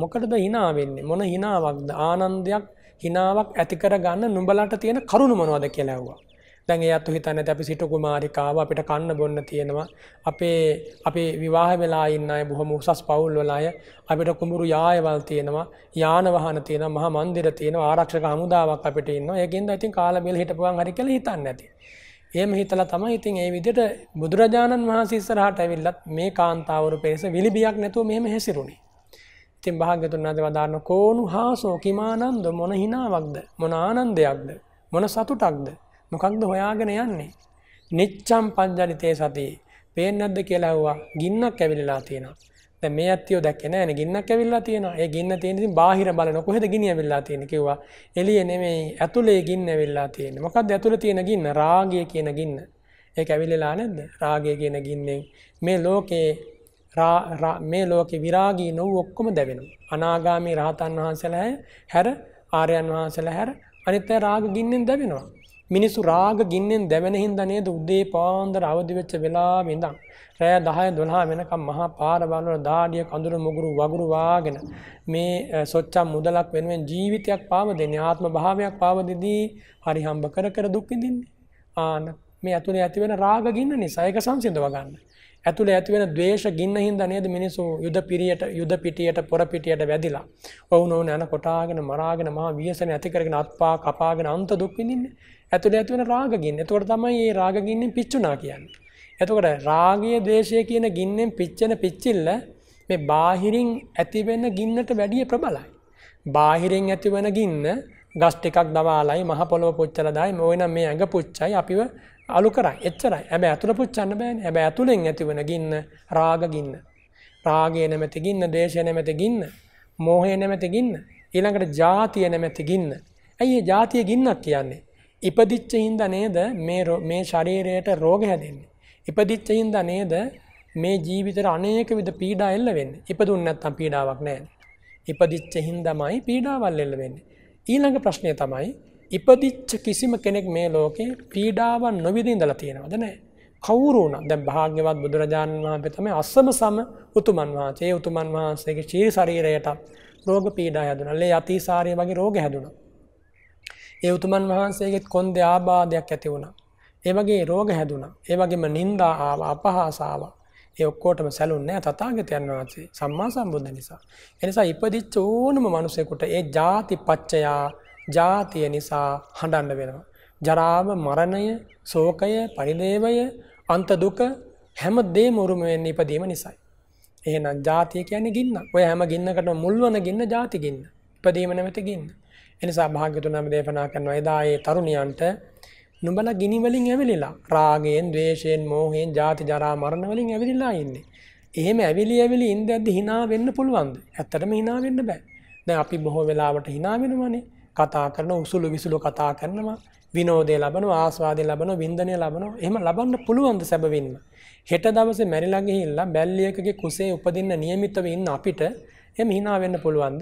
මොකටද hina වෙන්නේ? මොන hinaවක්ද? ආනන්දයක් hinaවක් ඇති කර ගන්න නුඹලට තියෙන කරුණ මොනවද කියලා ඇහුවා. දැන් එයාත් හිතන්නේ නැති අපි සිටු කුමාරිකාව අපිට කන්න බොන්න තියෙනවා. අපේ අපේ විවාහ වෙලා ඉන්න අය බොහොම උසස් පවුල් වල අය අපිට කුඹුරු යායවල් තියෙනවා, යාන වාහන තියෙනවා, මහා මන්දිර තියෙනවා, ආරක්ෂක හමුදාවක් අපිට ඉන්නවා. ඒකෙන්ද ඉතින් කාලා බෙල හිටපුවන් හරි කියලා හිතන්නේ නැති. එහෙම හිතලා තමයි ඉතින් මේ විදිහට බුදුරජාණන් වහන්සේ ඉස්සරහට ඇවිල්ලත් මේ කාන්තාවරු පෙරස විලිබියක් නැතුව මෙහෙම හැසිරුණේ. ඉතින් භාග්‍යවතුන් වහන්සේ වදාරන කෝණු හාසෝ කිමානන්ද මොන හිනාවක්ද? මොන ආනන්දයක්ද? මොන සතුටක්ද? මොකක්ද හොයාගෙන යන්නේ? නිච්ඡම් පඤ්ඤාලිතේ සති පේන්නේ නැද්ද කියලා ඇහුවා. ගින්නක් ඇවිල්ලා තියෙනවා. දැන් මේ අත්තියෝ දැක්කේ නැහැ නේ ගින්නක් ඇවිල්ලා තියෙනවා. ඒ ගින්න තියෙන ඉතින් බාහිර බලන කොහෙද ගින්න ඇවිල්ලා තියෙන්නේ කිව්වා. එළියේ නෙමෙයි ඇතුලේ ගින්න ඇවිල්ලා තියෙන්නේ. මොකක්ද ඇතුලේ තියෙන ගින්න? රාගය කියන ගින්න. ඒක ඇවිල්ලා නැද්ද? රාගය කියන ගින්නෙන් මේ ලෝකේ රා රා මේ ලෝකේ විරාගී නොවු ඔක්කොම දැවෙනවා. අනාගාමී රහතන් වහන්සේලා හැර ආර්යයන් වහන්සේලා හැර අනිත් අය රාග ගින්නෙන් දැවෙනවා. මිනිසු රාග ගින්නෙන් දැවෙන හින්දා නේද උදේ පාන්දර අවදි වෙච්ච වෙලාවෙ ඉඳන් රෑ දහය දොළහ වෙනකම් මහා පාරවල් වල දාඩිය කඳුළු මුගුරු වගුරු වාගෙන මේ සොච්චම් මුදලක් වෙනුවෙන් ජීවිතයක් පාව දෙන්නේ ආත්ම භාවයක් පාව දෙදී හරි හම්බ කර කර දුක් විඳින්නේ. ආන මේ ඇතුලේ ඇති වෙන රාග ගින්න නිසා ඒක සංසිඳව ගන්න. ඇතුලේ ඇති වෙන ද්වේෂ ගින්න හින්දා නේද මිනිස්සු යුද පිරියට යුද පිටියට පොර පිටියට වැදිලා වුණ වුණ යන කොටාගෙන මරාගෙන මහා වියසන ඇති කරගෙන අත්පා කපාගෙන අන්ත දුක් විඳින්නේ. ඇතුලේ ඇති වෙන රාග ගින්න. එතකොට තමයි මේ රාග ගින්නෙන් පිච්චුණා කියන්නේ. එතකොට රාගය ද්වේෂය කියන ගින්නෙන් පිච්චෙන පිච්චිල්ල මේ බාහිරින් ඇති වෙන ගින්නට වැඩිය ප්‍රබලයි. බාහිරින් ඇති වෙන ගින්න ගස් ටිකක් දවාලයි මහ පොළොව පුච්චලා දායි මොයිනම් මේ ඇඟ පුච්චයි අපිව අලු කරා එච්චරයි. හැබැයි අතුල පුච්චන්න බෑනේ. හැබැයි අතුලෙන් ඇතිවන ගින්න රාග ගින්න. රාගය නැමැති ගින්න, ද්වේෂය නැමැති ගින්න, මෝහය නැමැති ගින්න, ඊළඟට ජාතිය නැමැති ගින්න. ඇයි මේ ජාතිය ගින්නක් කියන්නේ? ඉපදිච්ච හින්දා නේද මේ මේ ශරීරයට රෝග හැදෙන්නේ. ඉපදිච්ච හින්දා නේද මේ ජීවිතේට අනේක විද පීඩා එල්ල වෙන්නේ. ඉපදුන්නේ නැත්තම් පීඩාවක් නැහැනේ. ඉපදිච්ච හින්දාමයි පීඩාවල් එල්ල වෙන්නේ. ඊළඟ ප්‍රශ්නය තමයි ඉපදිච්ච කිසිම කෙනෙක් මේ ලෝකේ පීඩාවන් නොවිඳලා තියෙනවද නැහැ? කවුරු වුණත් දැන් භාග්‍යවත් බුදුරජාණන් වහන්සේ තමයි අසම සම උතුමන් වහන්සේ. ඒ උතුමන් වහන්සේගේ ශරීර ශරීරයට රෝග පීඩා හැදුණා. ලේ අතිසාරය වගේ රෝග හැදුණා. ඒ උතුමන් වහන්සේගෙත් කොන්දේ ආබාධයක් ඇති වුණා. ඒ වගේ රෝග හැදුණා. ඒ වගේම නිന്ദා ආවා, අපහාස ආවා. ඒ ඔක්කොටම සැලුන්නේ තථාගතයන් වහන්සේ සම්මා සම්බුද්ධ නිසා. ඒ නිසා ඉපදිච්ච ඕනම මිනිසෙකුට ඒ ಜಾති පච්චයා ජාතිය නිසා හඬන්න වෙනවා. ජරාව, මරණය, ශෝකය, පරිදේවය, අන්ත දුක හැම දෙම උරුම වෙන්නේ ඉපදීම නිසායි. එහෙනම් ජාතිය කියන්නේ ගින්න. ඔය හැම ගින්නකටම මුල් වන ගින්න ජාති ගින්න. ඉපදීම නැමැති ගින්න. ඒ නිසා භාග්‍යවතුන් වහන්සේ දේශනා කරනවා එදා ඒ තරුණියන්ට නුඹලා ගිනි වලින් ඇවිලිලා රාගයෙන්, ද්වේෂයෙන්, මෝහයෙන්, ජාති, ජරා, මරණ වලින් ඇවිලිලා ඉන්නේ. එහෙම ඇවිලි ඇවිලි ඉඳද්දි hina වෙන්න පුළුවන්ද? ඇත්තටම hina වෙන්න බෑ. දැන් අපි බොහෝ වෙලාවට hina වෙනවානේ. කතා කරන උසුළු විසුළු කතා කරනවා, විනෝදේ ලබනවා, ආස්වාදේ ලබනවා, වින්දනය ලබනවා. එහෙම ලබන්න පුළුවන්ද සැබවින්ම? හෙට දවසේ මැරිලා ගිහිල්ලා බැල්ලියකගේ කුසේ උපදින්න નિયમિતව ඉන්න අපිට එහෙම hina වෙන්න පුළුවන්ද?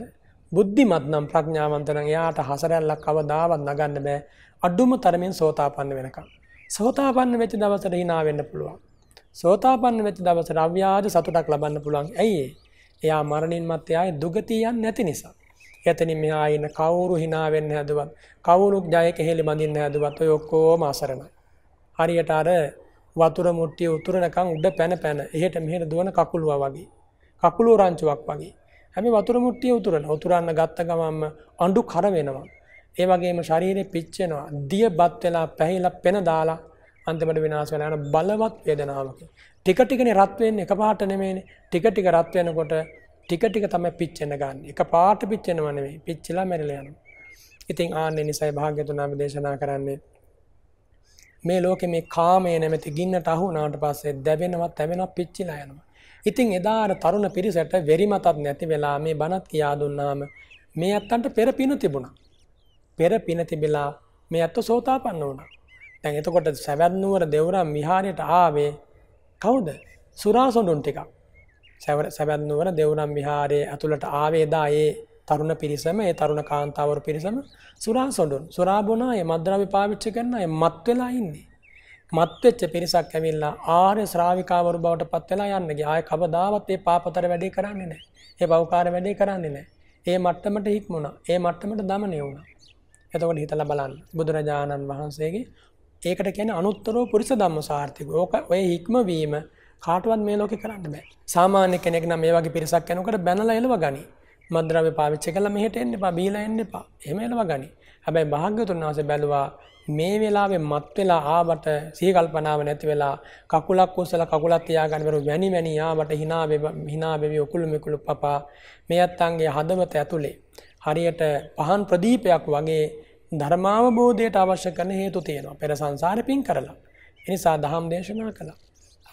बुद्धिमत्नं प्रज्ञावन्तनं යාට හසරැල්ලක් කවදාවත් නගන්න බෑ අඩුම තරමින් සෝතාපන්න වෙනකම්. සෝතාපන්න වෙච්ච දවසට hina වෙන්න පුළුවන්. සෝතාපන්න වෙච්ච දවසට අව්‍යාජ සතුටක් ලබන්න පුළුවන්. ඇයි ඒ? එයා මරණින් මත්තේ ආයේ දුගතිය යන්නේ නැති නිසා. එතනින් මෙහා ඉන්න කවුරු hina වෙන්න හැදුවත්, කවුරුක් ජය කෙහෙලි බඳින්න හැදුවත් ඔය ඔක්කොම අසරණයි. හරියට අර වතුර මුට්ටිය උතුරනකම් උඩ පැන පැන එහෙට මෙහෙට දුවන කකුලුවා වගේ. කකුලෝ රංචුවක් වගේ. හැම වතුර මුට්ටිය උතුරන උතුරන්න ගත්ත ගමන්ම අඬු කර වෙනවා. ඒ වගේම ශරීරෙ පිච්චෙනවා. දියපත් වෙලා පැහිලා පෙන දාලා අන්තිමට විනාශ වෙන යන බලවත් වේදනාවක්. ටික ටිකනේ රත් වෙන්නේ එකපාරට නෙමෙයිනේ. ටික ටික රත් වෙනකොට ටික ටික තමයි පිච්චෙන්න ගන්න. එකපාරට පිච්චෙනව නෙමෙයි. පිච්චිලා මැරිලා යනවා. ඉතින් ආන්නේ නිසයි භාග්‍යතුන් වහන්සේ දේශනා කරන්නේ මේ ලෝකේ මේ කාමයේ නැමැති ගින්නට අහු වුණාට පස්සේ දැවෙනවා, තැවෙනවා, පිච්චිලා යනවා. ඉතින් එදා අර තරුණ පිරිසට වෙරිමතක් නැති වෙලා මේ බණත් කියා දුන්නාම මේ අත්තන්ට පෙර පින තිබුණා. පෙර පින තිබිලා මේ අත්ත සෝතාපන්න වුණා. දැන් එතකොට සවැත් නුවර දෙවුරම් විහාරයට ආවේ කවුද? සුරාසොඬුන් ටිකක්. සවැත් නුවර දෙවුරම් විහාරයේ අතුලට ආවේ එදා ඒ තරුණ පිරිසම, ඒ තරුණ කාන්තාවරු පිරිසම සුරාසොඬුන්. සුරා බොනා, ඒ මද්ද්‍රව්‍ය පාවිච්චි කරන, ඒ මත් වෙලා ඉන්නේ. මත්වෙච්ච පිරිසක් ඇවිල්ලා ආර්ය ශ්‍රාවිකාවරු බවට පත් වෙලා යන්න ගියා. ආය කවදාවත් ඒ පාපතර වැඩේ කරන්නේ නැහැ. ඒ බෞකාර වැඩේ කරන්නේ නැහැ. ඒ මට්ටමට හික්මුණා. ඒ මට්ටමට දමණය වුණා. එතකොට හිතලා බලන්න. බුදුරජාණන් වහන්සේගේ ඒකට කියන්නේ අනුත්තරෝ පුරිස ධම්ම සාර්ථක. ඕක ඔය හික්මවීම කාටවත් මේ ලෝකේ කරන්න බෑ. සාමාන්‍ය කෙනෙක් නම් මේ වගේ පිරිසක් යනකොට බැනලා එලව ගනි. මද්ද්‍රව්‍ය පාවිච්චි කරලා මෙහෙට එන්න එපා, බීලා එන්න එපා. එහෙම එලව ගනි. හැබැයි භාග්‍යවතුන් වහන්සේ බැලුවා මේ වෙලාවේ මත් වෙලා ආවට සිහි කල්පනාව නැති වෙලා කකුලක් උස්සලා කකුලක් තියාගන්න බැරුව වැනි වැනි ආවට hina වෙ hina වෙවි ඔකුළු මෙකුළු පපා මේ අත්තන්ගේ හදවත ඇතුලේ හරියට පහන් ප්‍රදීපයක් වගේ ධර්මාවබෝධයට අවශ්‍ය කරන හේතු තියෙනවා. පෙර සංසාරේ පින් කරලා ඒ නිසා ධම්ම දේශනා කළා.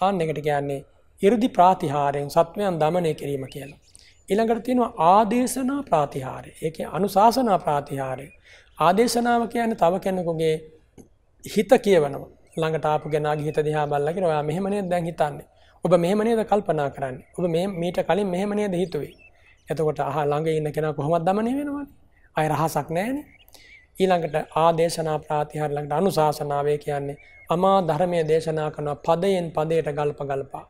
ආන්න එකට කියන්නේ 이르දි ප්‍රාතිහාරයෙන් සත්වයන් দমনය කිරීම කියලා. ඊළඟට තියෙනවා ආදේශනා ප්‍රාතිහාරය. ඒකේ අනුශාසනා ප්‍රාතිහාරය. ආදේශනාව කියන්නේ තව කෙනෙකුගේ හිත කියවනවා. ළඟට ආපු කෙනාගේ හිත දිහා බලලා කියන ඔයා මෙහෙම නේද දැන් හිතන්නේ. ඔබ මෙහෙම නේද කල්පනා කරන්නේ. ඔබ මේ මීට කලින් මෙහෙම නේද හිතුවේ. එතකොට අහ ළඟ ඉන්න කෙනා කොහොමද দমনය වෙනවන්නේ? අය රහසක් නැහැනේ. ඊළඟට ආදේශනා ප්‍රාතිහාර ළඟට අනුශාසනාවේ කියන්නේ අමා ධර්මයේ දේශනා කරන පදයෙන් පදයට ගල්ප ගල්පා.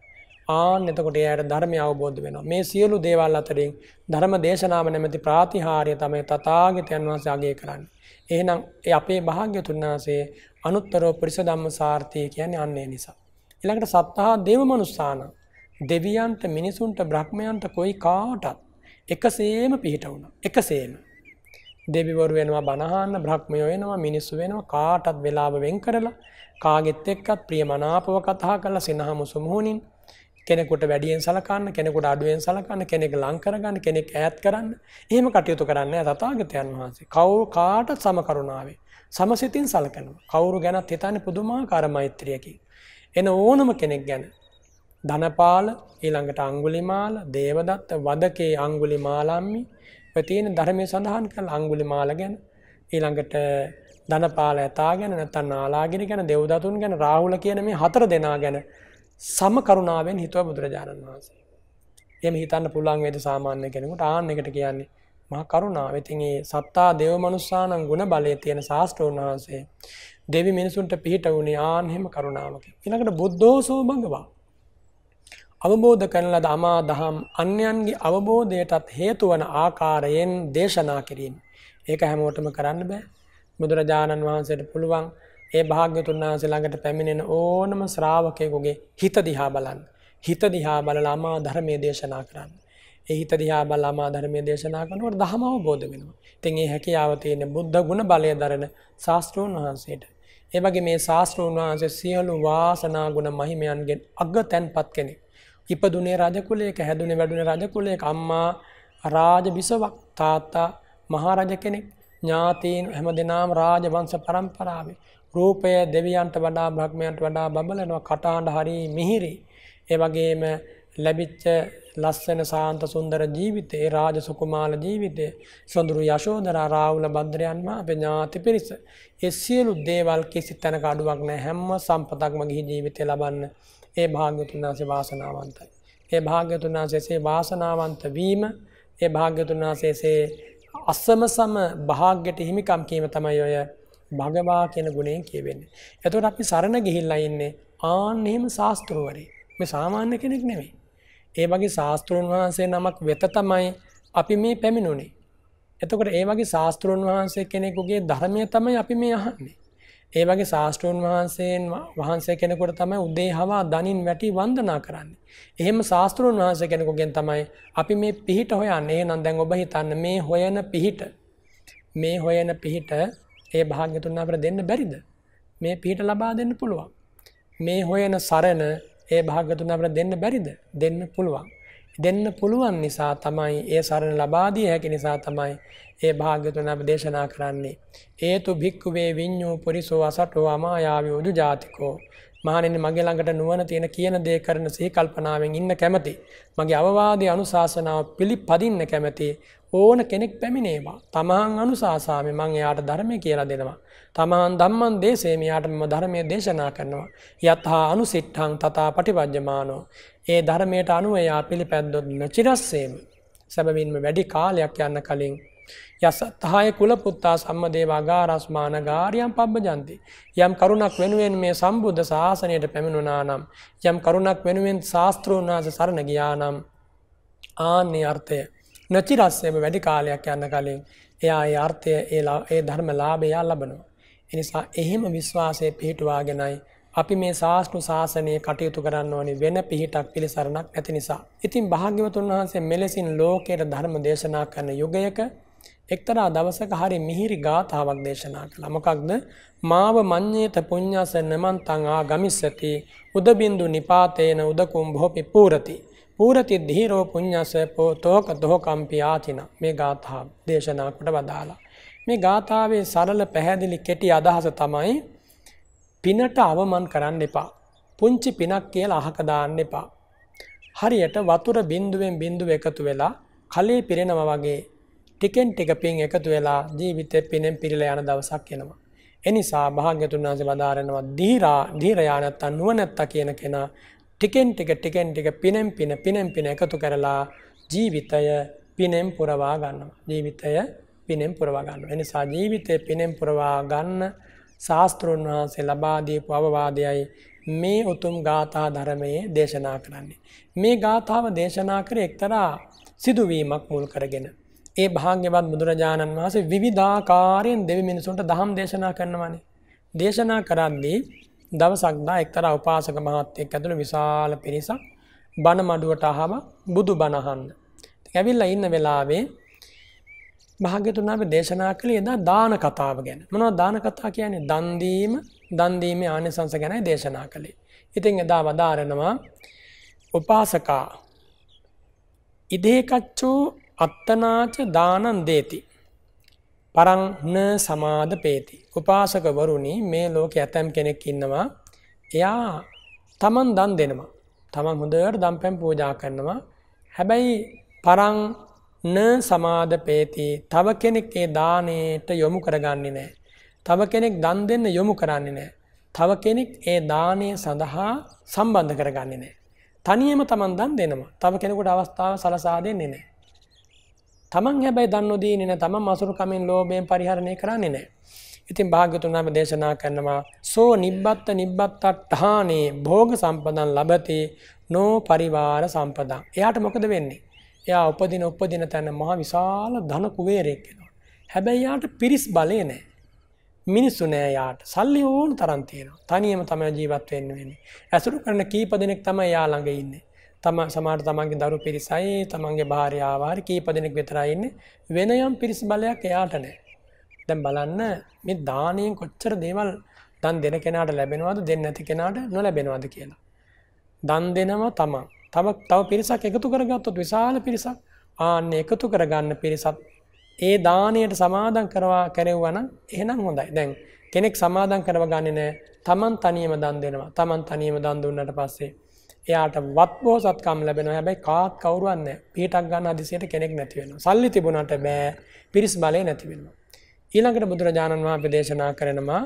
ආන්න එතකොට එයාට ධර්මය අවබෝධ වෙනවා. මේ සියලු දේවල් අතරින් ධර්ම දේශනාව නැමැති ප්‍රාතිහාර්ය තමයි තථාගතයන් වහන්සේ අගය කරන්නේ. එහෙනම් ඒ අපේ භාග්‍යතුන් වහන්සේ අනුත්තරෝ පුරිස ධම්ම සාර්ථී කියන්නේ අන්න ඒ නිසා. ඊළඟට සත්තා දේව මනුස්සාන දෙවියන්ට මිනිසුන්ට බ්‍රහ්මයන්ට કોઈ කාටත් එකසේම පිහිට වුණා. එකසේම. දෙවිවරු වෙනවා බණහන්න, බ්‍රහ්මයෝ වෙනවා, මිනිස්සු වෙනවා කාටත් වෙලාව වෙන් කරලා කාගෙත් එක්කත් ප්‍රියමනාපව කතා කරලා සිනහ මුසුමුහුණින් කෙනෙකුට වැඩියෙන් සලකන්න, කෙනෙකුට අඩුවෙන් සලකන්න, කෙනෙක් ලං කරගන්න, කෙනෙක් ඈත් කරන්න. එහෙම කටයුතු කරන්නේ තථාගතයන් වහන්සේ. කවුරු කාට සම කරුණාවේ සමසිතින් සලකනවා. කවුරු ගැනත් හිතන්නේ පුදුමාකාර මෛත්‍රියකින්. එන ඕනම කෙනෙක් ගැන. ධනපාල, ඊළඟට අඟුලිමාල, දේවදත්ත, වදකේ අඟුලිමාලම්මි. ඔය තියෙන ධර්මයේ සඳහන් කළ අඟුලිමාල ගැන, ඊළඟට ධනපාල යථා ගැන, නැත්නම් නාලාගිරි ගැන, දේවදතුන් ගැන, රාහුල කියන මේ හතර දෙනා ගැන සම කරුණාවෙන් හිතුව බුදුරජාණන් වහන්සේ. එහෙම හිතන්න පුළුවන් වේද සාමාන්‍ය කෙනෙකුට? ආන්න එකට කියන්නේ මහා කරුණාව. ඉතින් ඒ සත්තා දේව මනුස්සානං ගුණ බලයේ තියෙන ශාස්ත්‍රෝන් වහන්සේ දෙවි මිනිසුන්ට පිහිට වුණේ ආන් එහෙම කරුණාවකින්. ඊළඟට බුද්ධෝසෝ භගවා. අවබෝධ කරන ලද අමා දහම් අන්‍යයන්ගේ අවබෝධයටත් හේතු වන ආකාරයෙන් දේශනා කිරීම. ඒක හැමෝටම කරන්න බෑ. බුදුරජාණන් වහන්සේට පුළුවන් ඒ භාග්‍යතුන් වහන්සේ ළඟට පැමිණෙන ඕනම ශ්‍රාවකයෙකුගේ හිත දිහා බලන්න. හිත දිහා බලලා අමා ධර්මයේ දේශනා කරන්න. ඒ හිත දිහා බලලා අමා ධර්මයේ දේශනා කරනකොට ධහම අවබෝධ වෙනවා. ඉතින් ඒ හැකියාව තියෙන බුද්ධ ගුණ බලය දරන ශාස්ත්‍රෝන් වහන්සේට. ඒ වගේ මේ ශාස්ත්‍රෝන් වහන්සේ සියලු වාසනා ගුණ මහිමයන්ගෙන් අගතෙන්පත් කෙනෙක්. ඉපදුනේ රජ කුලයක, හැදුනේ වැඩුනේ රජ කුලයක, අම්මා රාජ බිසවක්, තාත්තා මහරජ කෙනෙක්, ඥාතීන් හැමදෙනාම රාජවංශ පරම්පරාවේ. රූපය දෙවියන්ට වඩා බ්‍රහ්මයන්ට වඩා බබලනවා. කටහඬ හරි මිහිරි. ඒ වගේම ලැබිච්ච ලස්සන සාන්ත සුන්දර ජීවිතේ, රාජ සුකුමාල ජීවිතේ, සොඳුරු යශෝදරා රාහුල බද්දරයන් මා ඥාති පිරිස. ඒ සියලු දේවල් කිසි තැනක අඩුවක් නැහැ. හැම සම්පතක්ම ගිහි ජීවිතේ ලබන්න ඒ භාග්‍යතුන් වහන්සේ වාසනාවන්තයි. ඒ භාග්‍යතුන් වහන්සේසේ වාසනාවන්ත වීම, ඒ භාග්‍යතුන් වහන්සේසේ असम सम भाग्यट हिमिकाम कीम तमय भगवा කියන ගුණයෙන් කියවෙන්නේ. එතකොට අපි සරණ ගිහිල්ලා ඉන්නේ ආන් එහෙම ශාස්ත්‍රවරේ. මේ සාමාන්‍ය කෙනෙක් නෙමෙයි. ඒ වගේ ශාස්ත්‍රඥ වහන්සේ නමක් වෙත තමයි අපි මේ පැමිණුනේ. එතකොට ඒ වගේ ශාස්ත්‍රඥ වහන්සේ කෙනෙකුගේ ධර්මය තමයි අපි මේ අහන්නේ. ඒ වගේ ශාස්ත්‍රඥ වහන්සේන් වහන්සේ කෙනෙකුට තමයි උදේ හවා දනින් වැටි වන්දනා කරන්නේ. එහෙම ශාස්ත්‍රඥ වහන්සේ කෙනෙකුගෙන් තමයි අපි මේ පිහිට හොයන්නේ. එහෙනම් දැන් ඔබ හිතන්න මේ හොයන පිහිට මේ හොයන පිහිට ඒ භාග්‍යතුන් අපට දෙන්න බැරිද? මේ පිහිට ලබා දෙන්න පුළුවන්. මේ හොයන සරණ ඒ භාග්‍යතුන් අපට දෙන්න බැරිද? දෙන්න පුළුවන්. දෙන්න පුළුවන් නිසා තමයි ඒ සරණ ලබා දී හැකි නිසා තමයි ඒ භාග්‍යතුන් අප දේශනා කරන්නේ. ඒතු භික්ඛවේ විඤ්ඤෝ පුරිසෝ අසට්ඨෝ අමායාවෝ දුජාතිකෝ. මහණෙනි මගේ ළඟට නුවණ තියෙන කියන දේ කරන සිහි කල්පනාවෙන් ඉන්න කැමැති. මගේ අවවාදයේ අනුශාසනාව පිළිපදින්න කැමැති. ඕන කෙනෙක් පැමිණේවා. තමහන් අනුශාසාමි මම එයාට ධර්මය කියලා දෙනවා. තමහන් ධම්මං දේශේමි එයාට මම ධර්මය දේශනා කරනවා. යතහා අනුසිට්ඨං තථා පටිවජ්ජමානෝ. ඒ ධර්මයට අනුව එයා පිළිපැද්දොත් නචිරස්සේම සැබවින්ම වැඩි කාලයක් යන කලින් යසතහාය කුල පුත්තා සම්මදේවා ගාරස්මාන ගාරියම් පබ්බජන්ති. යම් කරුණක් වෙනුවෙන් මේ සම්බුද්ධ ශාසනයට පැමිණුණා නම් යම් කරුණක් වෙනුවෙන් ශාස්ත්‍රෝන්නාස සරණ ගියා නම් ආන්නේ අර්ථය නචිරස්සේම වැඩි කාලයක් යන කලින් එයා ඒ අර්ථය ඒ ධර්මලාභය ලබනවා. ඒ නිසා එහෙම විශ්වාසයේ පිහිටුවාගෙනයි අපි මේ ශාස්ත්‍ර ශාසනයේ කටයුතු කරන්න ඕනේ. වෙන පිහිටක් පිළිසරණක් නැති නිසා. ඉතින් භාග්‍යවතුන් වහන්සේ මෙලෙසින් ලෝකයට ධර්ම දේශනා කරන යුගයක එක්තරා දවසක හරි මිහිරි ගාථාවක් දේශනා කළා. මොකක්ද? මාව මඤ්ඤේත පුඤ්ඤස නමන්තං ආගමිස්සති උදබින්දු නිපාතේන උදකුම්භෝපි පූරති. පූරති ධීරෝ පුඤ්ඤස පොතෝක දෝකම්පි ආචින. මේ ගාථාව දේශනා කොට වදාලා. මේ ගාථාවේ සරල පැහැදිලි කෙටි අදහස තමයි පිනට අවමන් කරන්න එපා. පුංචි පිනක් කියලා අහක දාන්න එපා. හරියට වතුර බින්දුවෙන් බින්දුව එකතු වෙලා කලේ පිරෙනවා වගේ ටිකෙන් ටික පින් එකතු වෙලා ජීවිතේ පිනෙන් පිරීලා යන දවසක් එනවා. ඒ නිසා භාග්‍යතුන් වහන්සේ වදාරනවා ධීරා ධීරයා නැත්තන් නුවණැත්තා කියන කෙනා ටිකෙන් ටික ටිකෙන් ටික පිනෙන් පින පිනෙන් පින එකතු කරලා ජීවිතය පිනෙන් පුරවා ගන්නවා. ජීවිතය පිනෙන් පුරවා ගන්නවා. ඒ නිසා ජීවිතේ පිනෙන් පුරවා ගන්න ශාස්ත්‍රඥ වහන්සේ ලබා දීපු අවවාදයයි මේ උතුම් ගාථා ධර්මයේ දේශනා කරන්නේ. මේ ගාථාව දේශනා කරේ එක්තරා සිදුවීමක් මුල් කරගෙන. ඒ භාග්‍යවත් බුදුරජාණන් වහන්සේ විවිධාකාරයෙන් දෙවි මිනිසුන්ට දහම් දේශනා කරනවානේ. දේශනා කරද්දී දවසක් දා එක්තරා උපාසක මහත්තයෙක් ඇතුළු විශාල පිරිසක් බණ මඩුවට ආවම බුදු බණ අහන්න. ඇවිල්ලා ඉන්න වෙලාවේ භාග්‍යතුන් වහන්සේ දේශනා කළේ එදා දාන කතාව ගැන. මොනවද දාන කතාව කියන්නේ? දන් දීම, දන් දීමේ ආනිසංස ගැනයි දේශනා කළේ. ඉතින් එදා වදාරනවා උපාසකා ඉදේකච්චෝ අත්තනාච දානං දේති පරං න සමාදපේති. උපාසක වරුණි මේ ලෝකේ ඇතම් කෙනෙක් ඉන්නවා එයා තමන් දන් දෙනවා. තමන් හොඳට දම්පැන් පූජා කරනවා. හැබැයි පරං න සමාදපේති තව කෙනෙක් ඒ දාණයට යොමු කරගන්නේ නැහැ. තව කෙනෙක් දන් දෙන්න යොමු කරන්නේ නැහැ. තව කෙනෙක් ඒ දාණය සඳහා සම්බන්ධ කරගන්නේ නැහැ. තනියම තමන් දන් දෙනවා. තව කෙනෙකුට අවස්ථාව සලසා දෙන්නේ නැහැ. තමන් හැබැයි දන් නොදීනේ නැහැ. තමන් මසුරුකමින් ලෝභයෙන් පරිහරණය කරන්නේ නැහැ. ඉතින් භාග්‍යතුන් වහන්සේ දේශනා කරනවා සෝ නිබ්බත්ත නිබ්බත්තඨානේ භෝග සම්පදන් ලබති නෝ පරිවාර සම්පදන්. එයාට මොකද වෙන්නේ? එයා උපදින උපදින තැන මහ විශාල ධන කුවේරයෙක් වෙනවා. හැබැයි එයාට පිරිස් බලය නැහැ. මිනිසු නැහැ එයාට. සල්ලි ඕන තරම් තියෙනවා. තනියම තමයි ජීවත් වෙන්න වෙන්නේ. ඇසුරු කරන කීප දෙනෙක් තමයි එයා ළඟ ඉන්නේ. තම සමහර තමන්ගේ දරු පිරිසයි තමන්ගේ භාර්යාව හරි කීප දෙනෙක් විතරයි ඉන්නේ. වෙන යම් පිරිස් බලයක් එයාට නැහැ. දැන් බලන්න මේ දාණයෙන් කොච්චර දේවල් දන් දෙන කෙනාට ලැබෙනවද දෙන්නේ නැති කෙනාට නොලැබෙනවද කියලා. දන් දෙනවා තමන්. තව තව පිරිසක් එකතු කරගත්තොත් විශාල පිරිසක්. ආන්නේ එකතු කරගන්න පිරිසත් ඒ දාණයට සමාදම් කරවා කෙරෙවුවා නම් එහෙනම් හොඳයි. දැන් කෙනෙක් සමාදම් කරව ගන්නේ නැහැ. තමන් තනියම දන් දෙනවා. තමන් තනියම දන් දුන්නාට පස්සේ එයාට වත් බෝසත්කම් ලැබෙනවා. හැබැයි කාත් කවුරුවත් නැහැ. පිටක් ගන්න අධිසියට කෙනෙක් නැති වෙනවා. සල්ලි තිබුණාට බෑ. පිරිස් බලය නැති වෙනවා. ඊළඟට බුදුරජාණන් වහන්සේ දේශනා කරනවා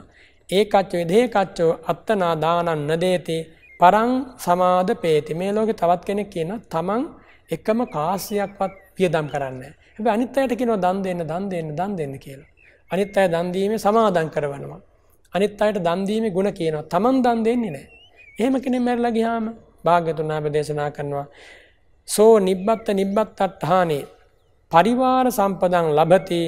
ඒකච්ච විදේකච්ච අත්තනා දානං නදේති පරං සමාදපේති. මේ ලෝකේ තවත් කෙනෙක් කියනවා තමන් එකම කාසියක්වත් පියදම් කරන්නේ නැහැ. හැබැයි අනිත් අයට කියනවා දන් දෙන්න දන් දෙන්න දන් දෙන්න කියලා. අනිත් අය දන් දීමේ සමාදම් කරවනවා. අනිත් අයට දන් දීමේ ගුණ කියනවා. Taman දන් දෙන්නේ නැහැ. එහෙම කෙනෙක් මැරලා ගියාම භාග්‍යතුන් වහන්සේ දේශනා කරනවා සෝ නිබ්බත් නිබ්බත් අට්ඨානේ පරිවාර සම්පදං ලබති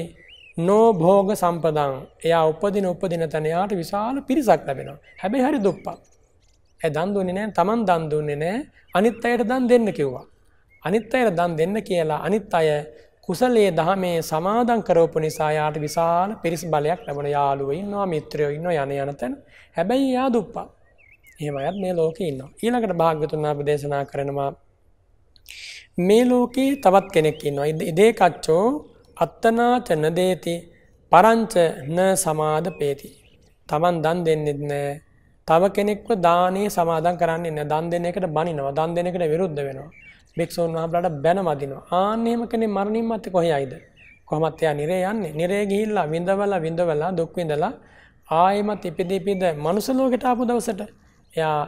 නෝ භෝග සම්පදං. එයා උපදින උපදින තැන යාට විශාල පිරිසක් ලැබෙනවා. හැබැයි හරි දුප්පත්. ඒ දන් දුන්නේ නැහැ. Taman දන් දුන්නේ නැහැ. අනිත් අයට දන් දෙන්න කිව්වා. අනිත් අයට දන් දෙන්න කියලා අනිත් අය කුසලයේ දහමේ සමාදන් කරවපු නිසා යාට විශාල පිරිස් බලයක් ලැබුණ. යාළුවෝ ඉන්නවා, මිත්‍රයෝ ඉන්නවා, යන යන තැන. හැබැයි යා දුප්පත්. එහෙම අයත් මේ ලෝකේ ඉන්නවා. ඊළඟට භාග්‍යතුන් වහන්සේ දේශනා කරනවා මේ ලෝකේ තවත් කෙනෙක් ඉන්නවා. ඉදේ කච්චෝ අත්තනාච නදේති පරංච න සමාදපේති. Taman දන් දෙන්නේ නැහැ. තව කෙනෙක්ව දානේ සමාදන් කරන්නේ නැහැ. දන් දෙන එකට බනිනවා. දන් දෙන එකට විරුද්ධ වෙනවා. භික්ෂුන් වහන්සේලාට බැන වදිනවා. ආන්න එහෙම කෙනෙක් මරණින් මත්තේ කොහේයිද? කොහොමද එයා නිරේ යන්නේ? නිරේ ගිහිල්ලා විඳවලා විඳවලා දුක් විඳලා ආයෙමත් ඉපිදී ඉපිද මනුස්ස ලෝකයට ආපු දවසට එයා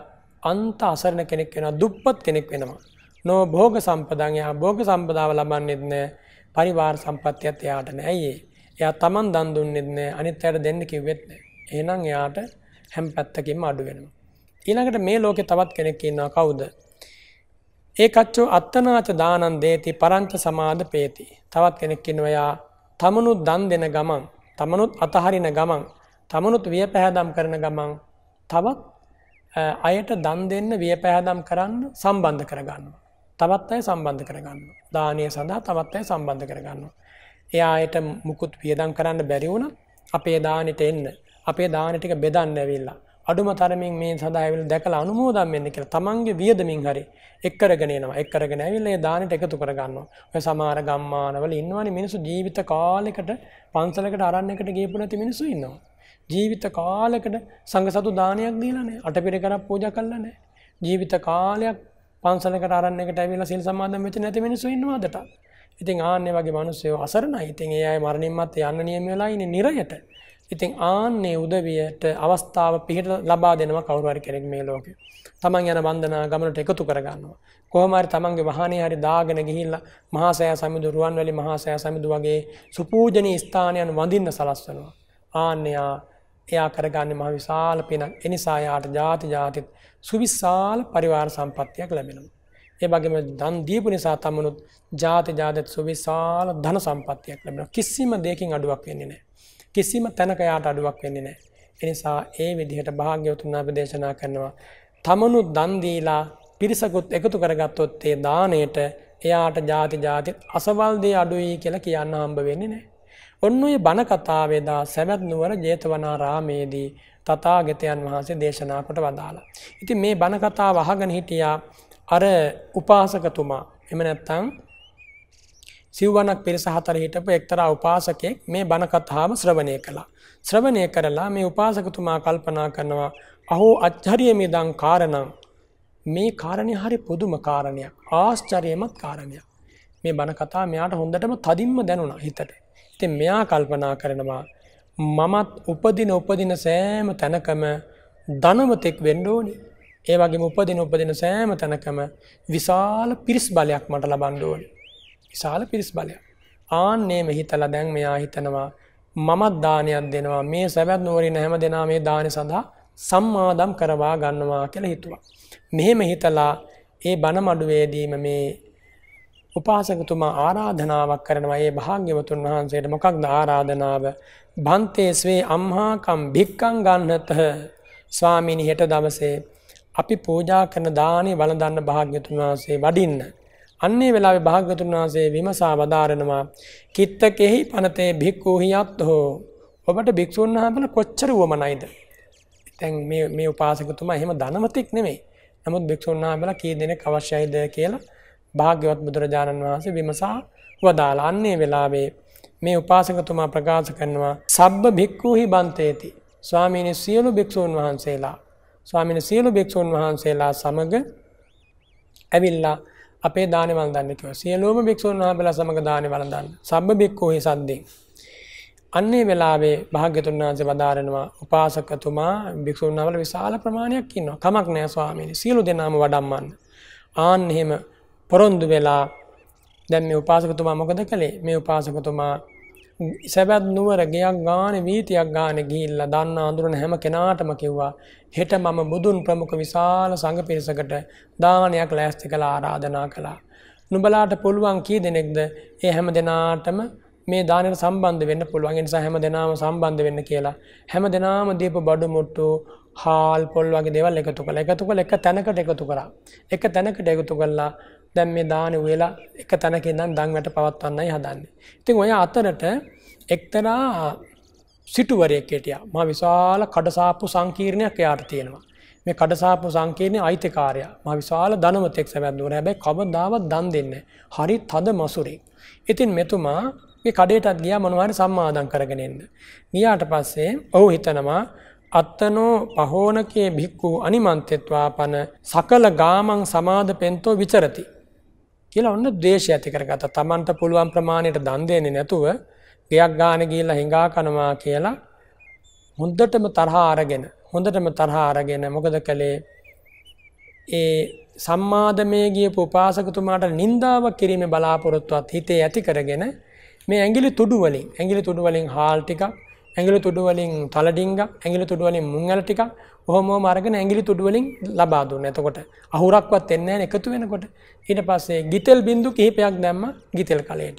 අන්ත අසරණ කෙනෙක් වෙනවා, දුප්පත් කෙනෙක් වෙනවා. නෝ භෝග සම්පදන්. එයා භෝග සම්පදාව ලබන්නේ නැහැ. පරිවාර සම්පත්තියත් එයාට නැහැ. ඇයි ඒ? එයා Taman දන් දුන්නේ නැහැ. අනිත් අයට දෙන්න කිව්වෙත් නැහැ. එහෙනම් එයාට හැම පැත්තකින්ම අඩු වෙනවා. ඊළඟට මේ ලෝකේ තවත් කෙනෙක් ඉන්නවා. කවුද? ඒකච්චෝ අත්තනාච දානං දේති පරංච සමාදපේති. තවත් කෙනෙක් ඉන්නවා තමනුත් දන් දෙන ගමන්, තමනුත් අතහරින ගමන්, තමනුත් වියපැහැදම් කරන ගමන් තවත් අයට දන් දෙන්න වියපැහැදම් කරන්න සම්බන්ධ කරගන්නවා. තවත් අය සම්බන්ධ කරගන්නවා. දානීය සඳහා තවත් අය සම්බන්ධ කරගන්නවා. එයාට මුකුත් වියදම් කරන්න බැරි වුණත් අපේ දානෙට එන්න, අපේ දාන ටික බෙදන්න ඇවිල්ලා අඩුම තරමින් මේ සදා ඇවිල්ලා දැකලා අනුමෝදන් වෙන්න කියලා තමන්ගේ වියදමින් හරි එක් කරගෙන එනවා. එක් කරගෙන ඇවිල්ලා ඒ දානෙට එකතු කර ගන්නවා. ඔය සමහර ගම්මානවල ඉන්නවනේ මිනිස්සු ජීවිත කාලයකට පන්සලකට ආරණ්‍යයකට ගියපු නැති මිනිස්සු ඉන්නවා. ජීවිත කාලයකට සංඝසතු දානයක් දීලා නැහැ. අටපිරිකරක් පූජා කළා නැහැ. ජීවිත කාලයක් පන්සලකට ආරණ්‍යයකට ඇවිල්ලා සීල් සමාදන් වෙච්ච නැති මිනිස්සු ඉන්නවා අදට. ඉතින් ආන්නේ වගේ මිනිස්සු අසරණයි. ඉතින් ඒ අය මරණින් මත්තේ යන්න නියම වෙලා ඉන්නේ නිරයට. ඉතින් ආන්නේ උදවියට අවස්ථාව පිට ලබා දෙනවා කවුරු හරි කෙනෙක් මේ ලෝකේ. Taman යන වන්දනා ගමනට එකතු කරගන්නවා. කොහොම හරි Tamanගේ වාහනේ හරි දාගෙන ගිහිල්ලා මහා සෑය සමිඳු, රුවන්වැලි මහා සෑය සමිඳු වගේ සුපූජනීය ස්ථානයන් වඳින්න සලස්වනවා. ආන්නේ එයා කරගන්නේ මහ විශාල පිනක්. ඒ නිසා යාට ಜಾති ಜಾතිත් සුවිශාල පරිවාර සම්පත්තියක් ලැබෙනවා. ඒ වගේම දන් දීපු නිසා තමනුත් ಜಾති ಜಾතිත් සුවිශාල ධන සම්පත්තියක් ලැබෙනවා. කිසිම දෙයකින් අඩුවක් වෙන්නේ නැහැ. කිසිම තැනක යාට අඩුවක් වෙන්නේ නැහැ. ඒ නිසා ඒ විදිහට භාග්‍යවතුන් වහන්සේ දේශනා කරනවා තමනුත් දන් දීලා පිරිසකුත් එකතු කරගත්තොත් ඒ දාණයට එයාට ಜಾති ಜಾති අසවල් දේ අඩුයි කියලා කියන්න හම්බ වෙන්නේ නැහැ. ඔන්න ඔය බණ කතාවේ දා සවැත් නුවර ජේතවනාරාමේදී තථාගතයන් වහන්සේ දේශනා කොට වදාලා. ඉතින් මේ බණ කතාව අහගෙන හිටියා අර උපාසකතුමා. එහෙම නැත්නම් සිව්වණක් පිරිස හතර හිටපු එක්තරා උපාසකෙක් මේ බණ කතාව ශ්‍රවණය කළා. ශ්‍රවණය කරලා මේ උපාසකතුමා කල්පනා කරනවා අහෝ අච්චරියමිදං කාරණං. මේ කාරණේ හරි පුදුම කාරණයක්. ආශ්චර්යමත් කාරණයක්. මේ බණ කතාව මෙයාට හොඳටම තදින්ම දැනුණා හිතට. ඉතින් මෙයා කල්පනා කරනවා මමත් උපදින උපදින සෑම තැනකම ධනවතෙක් වෙන්න ඕනේ. ඒ වගේම උපදින උපදින සෑම තැනකම විශාල පිරිස් බලයක් මට ලබන්න ඕනේ. විශාල පිරිස් බලයක්. ආන්නේම හිතලා දැන් මෙයා හිතනවා මමත් දානයක් දෙනවා. මේ සවැත් නුවරින් හැම දෙනා මේ දානය සඳහා සම්මාදම් කරවා ගන්නවා කියලා හිතුවා. මෙහෙම හිතලා ඒ බණ මඩුවේදීම මේ උපාසකතුමා ආරාධනාවක් කරනවා ඒ භාග්‍යවතුන් වහන්සේට. මොකක්ද ආරාධනාව? බන්තේ ස්වේ අම්හාකම් භික්ඛං ගන්නත. ස්වාමීනි හෙට දවසේ අපි පූජා කරන දානේ වළඳන්න භාග්‍යවතුන් වහන්සේ වඩින්න. අන්නේ වෙලාවේ භාග්‍යවතුන් වහන්සේ විමසා වදාරනවා කිත්තකෙහි පනතේ භික්ඛූහි යත්තෝ. ඔබට භික්ෂුන් වහන්සේලා කොච්චර වමනයිද? දැන් මේ මේ උපාසකතුමා එහෙම ධනවතෙක් නෙමෙයි. නමුත් භික්ෂුන් වහන්සේලා කී දෙනෙක් අවශ්‍යයිද කියලා භාග්‍යවත් බුදුරජාණන් වහන්සේ විමසා වදාලා. අන්නේ වෙලාවේ මේ උපාසකතුමා ප්‍රකාශ කරනවා සබ්බ භික්ඛූහි බන්තේති. ස්වාමීනි සියලු භික්ෂුන් වහන්සේලා ස්වාමීනි සියලු භික්ෂුන් වහන්සේලා සමග ඇවිල්ලා අපේ දානේ වළඳන්න කිව්වා. සියලුම භික්ෂුන් වහන්සේලා සමග දානේ වළඳන්න. සබ්බ භික්ඛූහි සද්දේ. අන්නේ වෙලාවේ භාග්‍යතුන් වහන්සේ වදාරනවා උපාසකතුමා භික්ෂුන් වහන්සේලා විශාල ප්‍රමාණයක් ඉන්නවා. කමක් නෑ ස්වාමීනි. සියලු දෙනාම වඩම්මන්න. ආන් එහෙම පොරොන්දු වෙලා දැන් මේ උපාසකතුමා මොකද කළේ? මේ උපාසකතුමා සබත් නුවර ගියා ගාන වීතියක් ගාන ගිහිල්ලා දන්න අඳුරන හැම කෙනාටම කිව්වා හෙට මම බුදුන් ප්‍රමුඛ විශාල සංඝ පිරිසකට දානයක් ලෑස්ති කළා ආරාධනා කළා. නුඹලාට පුළුවන් කී දෙනෙක්ද ඒ හැම දෙනාටම මේ දානයට සම්බන්ධ වෙන්න පුළුවන්. ඒ නිසා හැම දෙනාම සම්බන්ධ වෙන්න කියලා හැම දෙනාම දීප බඩු මුට්ටු හාල් පොල් වගේ දේවල් එකතු කළා. එකතු කළ එක තැනකට එකතු කරා. එක තැනකට එකතු කළා. දැන් මේ දාන වේලා එක තැනක ඉඳන් දන් වැට පවත්වන්නයි හදන්නේ. ඉතින් ඔය අතරට එක්තරා සිටුවරයෙක් හිටියා. මා විශාල කඩසාප්පු සංකීර්ණයක් එයාට තියෙනවා. මේ කඩසාප්පු සංකීර්ණයේ අයිතිකාරයා. මා විශාල ධනවතෙක් සැබඳුන. හැබැයි කවදාවත් දන් දෙන්නේ නැහැ. හරි තද මසුරෙක්. ඉතින් මෙතුමා මේ කඩේටත් ගියා මොනවාරි සම්මාදම් කරගෙන එන්න. ගියාට පස්සේ ඔහු හිතනවා අත්තනෝ පහෝනකේ භික්ඛු අනිමන්තෙත්වාපන සකල ගාමං සමාදපෙන්තෝ විචරති කියලා ඔන්න ද්වේෂය ඇති කරගත්තා. තමන්ට පුළුවන් ප්‍රමාණයට දන් දෙන්නේ නැතුව ගයක් ගාන ගිහිල්ලා හිඟා කනවා කියලා හොඳටම තරහ අරගෙන හොඳටම තරහ අරගෙන මොකද කළේ? ඒ සම්මාදමේ ගියපු උපාසකතුමාට නින්දාව කිරීමේ බලාපොරොත්තුවත් හිතේ ඇති කරගෙන මේ ඇඟිලි තුඩු වලින් ඇඟිලි තුඩු වලින් හාල් ටිකක් ඇඟිලි තුඩු වලින් තල ඩිංගක් ඇඟිලි තුඩු වලින් මුංගල ටිකක් ඔහොමම අරගෙන ඇඟිලි තුඩු වලින් ලබා දුන්නා. එතකොට අහුරක්වත් එන්නේ නැහැ එකතු වෙනකොට. ඊට පස්සේ ගිතෙල් බින්දු කිහිපයක් දැම්මා ගිතෙල් කලයට.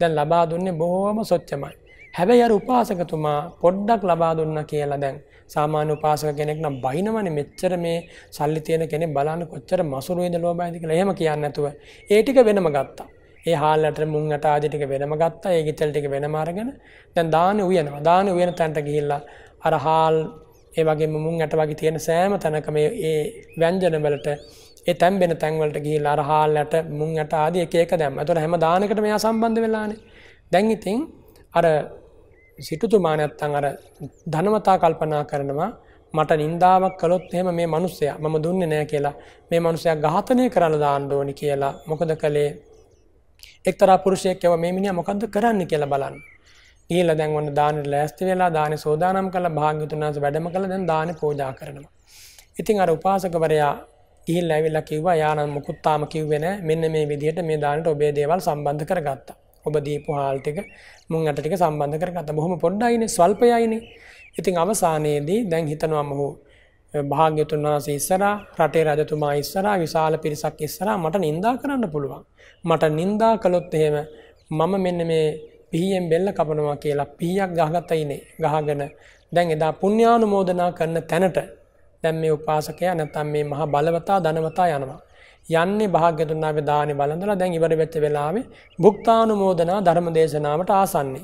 දැන් ලබා දුන්නේ බොහොම සොච්චමයි. හැබැයි අර උපාසකතුමා පොඩ්ඩක් ලබා දුන්නා කියලා දැන් සාමාන්‍ය උපාසක කෙනෙක් නම් බයිනවනේ මෙච්චර මේ සල්ලි තියෙන කෙනෙක් බලන්න කොච්චර මසුරුවේද ලෝභයිද කියලා. එහෙම කියන්නේ නැතුව ඒ ටික වෙනම ගත්තා. ඒ හාල්ලට මුංගට ආදි ටික වෙනම ගත්තා. ඒ ගිතෙල් ටික වෙනම අරගෙන දැන් දානේ උයනවා. දානේ උයන තැනට ගිහිල්ලා අර හාල් ඒ වගේම මුංගට වගේ තියෙන සෑම තැනක මේ ඒ ව්‍යංජන වලට ඒ තැම්බෙන තැන් වලට ගිහිල්ලා අර හාල්ලට මුංගට ආදි එක එක දැම්ම. ඒතකොට හැම දානයකටම එයා සම්බන්ධ වෙලානේ. දැන් ඉතින් අර සිටුතුමා නැත්තම් අර ධනවතා කල්පනා කරනවා මට නින්දාවක් කළොත් එහෙම මේ මිනිස්සයා මම දුන්නේ නැහැ කියලා මේ මිනිස්සයා ඝාතනය කරලා දාන්න ඕනි කියලා. මොකද කලේ එක්තරා පුරුෂයෙක් කියව මේ මිනිහා මොකද්ද කරන්න කියලා බලන්න. ගිහිල්ලා දැන් ඔන්න දානෙට ලෑස්ති වෙලා දානේ සෝදානම් කළා භාග්‍යවතුන් වහන්සේ වැඩම කළා දැන් දානේ පෝජා කරනවා. ඉතින් අර උපාසකවරයා ගිහිල්ලා ඇවිල්ලා කිව්වා යානම් මුකුත් තාම කිව්වේ නැහැ. මෙන්න මේ විදිහට මේ දානෙට ඔබේ දේවල් සම්බන්ධ කරගත්තා. ඔබ දීපු හාල් ටික මුං අට ටික සම්බන්ධ කරගත්තා. බොහොම පොඩ්ඩයිනේ ස්වල්පයයිනේ. ඉතින් අවසානයේදී දැන් හිතනවාම ඔහු භාග්‍යවතුන් වහන්සේ ඉස්සරහා රටේ රජතුමා ඉස්සරහා විශාල පිරිසක් ඉස්සරහා මට නින්දා කරන්න පුළුවන්. මට නින්දා කළොත් එහෙම මම මෙන්න මේ පිහියෙන් බෙල්ල කපනවා කියලා පිහියක් ගහගත්තයිනේ. ගහගෙන දැන් එදා පුණ්‍යානුමෝදනා කරන තැනට දැන් මේ උපාසකයා නැත්නම් මේ මහා බලවතා ධනවතා යනවා. යන්නේ භාග්‍යවතුන් වහන්සේ දානේ බලඳලා දැන් ඉවර වෙච්ච වෙලාවේ භුක්තානුමෝදනා ධර්මදේශනාවට ආසන්නේ.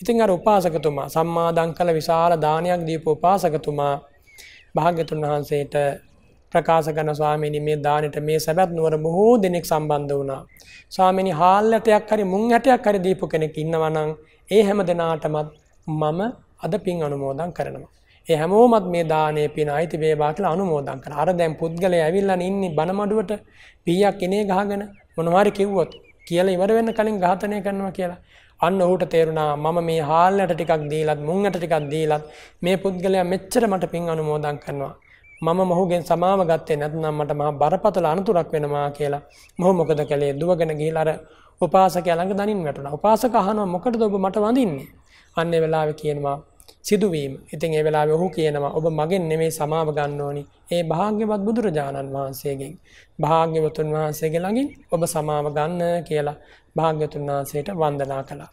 ඉතින් අර උපාසකතුමා සම්මාදම් කළ විශාල දානයක් දීපු උපාසකතුමා භාග්‍යවතුන් වහන්සේට ප්‍රකාශ කරන ස්වාමීනි මේ දානෙට මේ සබත් නුවර බොහෝ දෙනෙක් සම්බන්ධ වුණා. ස්වාමීනි හාල් ඇටයක් හරි මුං ඇටයක් හරි දීපු කෙනෙක් ඉන්නවා නම් ඒ හැම දෙනාටමත් මම අද පින් අනුමෝදන් කරනවා. ඒ හැමෝමත් මේ දානේ පින අයිති වේවා කියලා අනුමෝදන් කරා. අර දැන් පුද්ගලයා ඇවිල්ලා ඉන්නේ බනමඩුවට පීයක් ඉනේ ගහගෙන මොනවාරි කිව්වොත් කියලා ඉවර වෙන්න කලින් ඝාතනය කරනවා කියලා. අන්න ඔහුට තේරුණා මම මේ හාල්ලට ටිකක් දීලත් මුංගට ටිකක් දීලත් මේ පුද්ගලයා මෙච්චර මට පින් අනුමෝදන් කරනවා මම මොහුගෙන් සමාව ගත්තේ නැත්නම් මට මහා බරපතල අනතුරක් වෙනවා කියලා. මොහු මොකද කළේ? දුවගෙන ගිහලා අර උපාසකයා ළඟ දණින් වැටුණා. උපාසක අහනවා මොකටද ඔබ මට වඳින්නේ? අන්න ඒ වෙලාවේ කියනවා සිදුවීම. ඉතින් ඒ වෙලාවේ ඔහු කියනවා ඔබ මගෙන් නෙමෙයි සමාව ගන්න ඕනි. ඒ භාග්‍යවත් බුදුරජාණන් වහන්සේගෙන් භාග්‍යවතුන් වහන්සේගේ ළඟින් ඔබ සමාව ගන්න කියලා භාග්‍යවතුන් වහන්සේට වන්දනා කළා.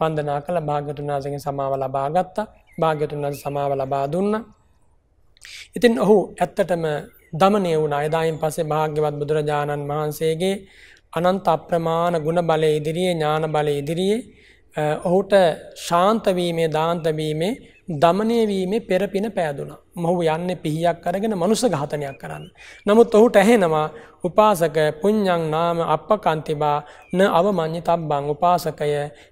වන්දනා කළා භාග්‍යවතුන් වහන්සේගෙන් සමාව ලබා ගත්තා. භාග්‍යවතුන් වහන්සේ සමාව ලබා දුන්නා. ඉතින් ඔහු ඇත්තටම দমনය වුණා. එදායින් පස්සේ භාග්‍යවත් බුදුරජාණන් වහන්සේගේ අනන්ත අප්‍රමාණ ගුණ බලයේ ඉදිරියේ ඥාන බලයේ ඉදිරියේ ඔහුට ශාන්ත වීමේ දාන්ත වීමේ দমনය වීමේ පෙරපින පෑදුණා. මොහු යන්නේ පිහියක් අරගෙන මනුෂ්‍ය ඝාතනයක් කරන්න. නමුත් ඔහුට ඇහෙනවා උපාසක පුඤ්ඤං නාම අප්පකන්තිබා න අවමඤ්ඤතබ්බං උපාසකය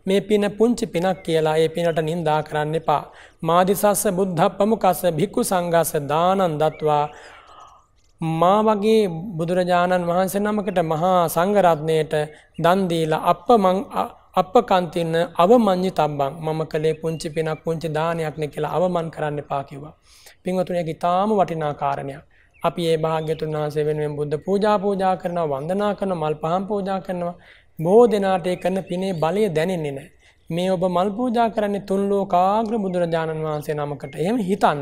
මේ පින පුංචි පිනක් කියලා ඒ පිනට නින්දා කරන්න එපා. මාදිසස්ස බුද්ධ ප්‍රමුඛස්ස භික්ඛු සංඝස්ස දානං දත්වා මා වගේ බුදුරජාණන් වහන්සේ නමකට මහා සංඝ රත්නයට දන් දීලා අප්පමං අපකන්තින අවමඤ්ඤිතබ්බං මම කලේ පුංචි පිනක් පුංචි දානයක් නේ කියලා අවමන් කරන්න එපා කිව්වා. පින්වතුනි ඒක ඊටාම වටිනා කාරණයක්. අපි මේ භාග්‍යතුන් වහන්සේ වෙනුවෙන් බුද්ධ පූජා පූජා කරනවා, වන්දනා කරනවා, මල් පහන් පූජා කරනවා. බොහෝ දෙනාට ඒ කරන පිනේ බලය දැනෙන්නේ නැහැ. මේ ඔබ මල් පූජා කරන්නේ තුන් ලෝකාග්‍ර බුදුරජාණන් වහන්සේ නමකට. එහෙම හිතන්න.